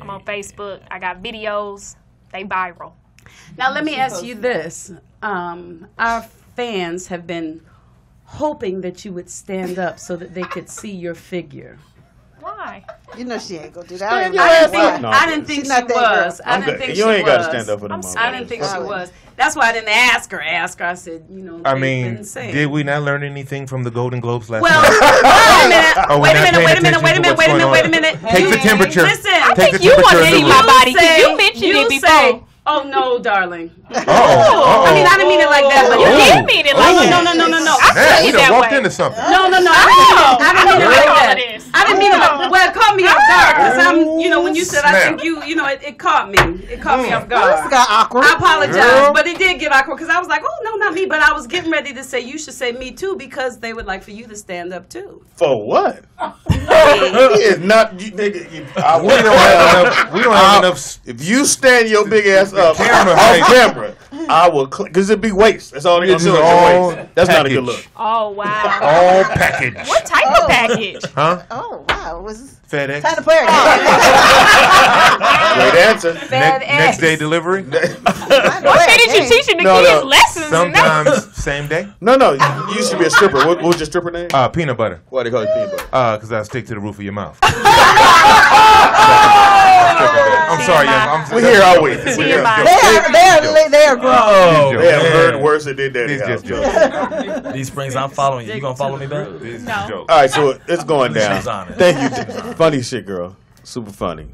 I'm on Facebook. I got videos. They viral. Now let me ask you this. Um, our fans have been hoping that you would stand up so that they could see your figure. Why? You know she ain't gonna do that. I didn't, I didn't think, no, I didn't think she was. I didn't think she was. You ain't gotta stand up for the mom. I didn't think she was. That's why I didn't ask her. Ask her. I said, you know. I mean, did we not learn anything from the Golden Globes last well, night? Well, wait a minute. Wait a minute. Wait a minute. Wait a minute. Wait a minute. Take the temperature. Listen, I think you want to see my body. You mentioned it before. Oh no, darling. Uh -oh. Oh, I mean, I didn't mean it like that. But you did mean it like that. No, no, no, no, no. I said it that way. Walked into something. No, no, no. I didn't mean it like that. I didn't mean it. Well, it caught me off guard because I'm, you know, when you said I think you, you know, it, it caught me. It caught me off guard. This got awkward. I apologize, but it did get awkward because I was like, oh no, not me. But I was getting ready to say you should say me too because they would like for you to stand up too. For what? He is not. You, nigga, you, I, we don't have enough. We don't have enough. If you stand your big ass. Up camera, on camera, I will because it'd be waste. That's all they're gonna do. All That's package. Not a good look. Oh wow! All package. What type oh. of package? Huh? Oh wow! Was FedEx? Time to play. Oh. Great answer. FedEx. Ne next day delivery. What day did you teach him to no, get no. his lessons? Sometimes same day. No, no. You used to be a stripper. What, what was your stripper name? Uh, peanut butter. Why they call it peanut butter? Uh, because I stick to the roof of your mouth. I'm see sorry, yeah, I'm we're here all week. They are, they are, they are grown. Oh, they have heard worse than they did. These just jokes. These Springs, I'm following you. You gonna follow me back? No. All right, so it's going down. Thank you. Funny shit, girl. Super funny.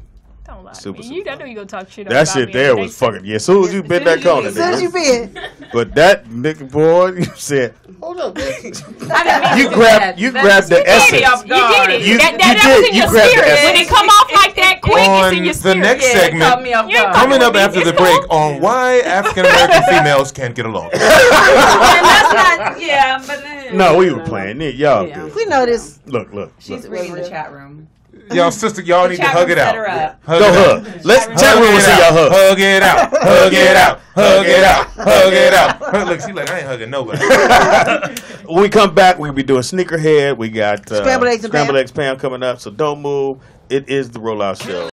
Don't lie. Super, super you don't know you gonna talk shit. That shit there was fucking. Yeah, as soon as you bit that corner, as soon as you bit. But that nigga boy, you said, hold up, bitch. You grabbed, you grabbed the essence. You did it. You did. You grabbed the essence. When it come off like that. On the next yeah, segment, coming up after the break on why African American females can't get along. And that's not, yeah, but then, no, we were playing it, y'all. Yeah. We know this. Look, look. She's look. reading the chat room. Y'all sister, y'all need to hug it out. Hug Go it hug. Out. Let's chat room and see y'all hug. Hug it out. Hug it out. Hug it out. Hug it out. Look, she like I ain't hugging nobody. When we come back, we'll be doing sneakerhead. We got uh, scrambled eggs and Scrambled Eggs Pam coming up, so don't move. It is the Rollout Show.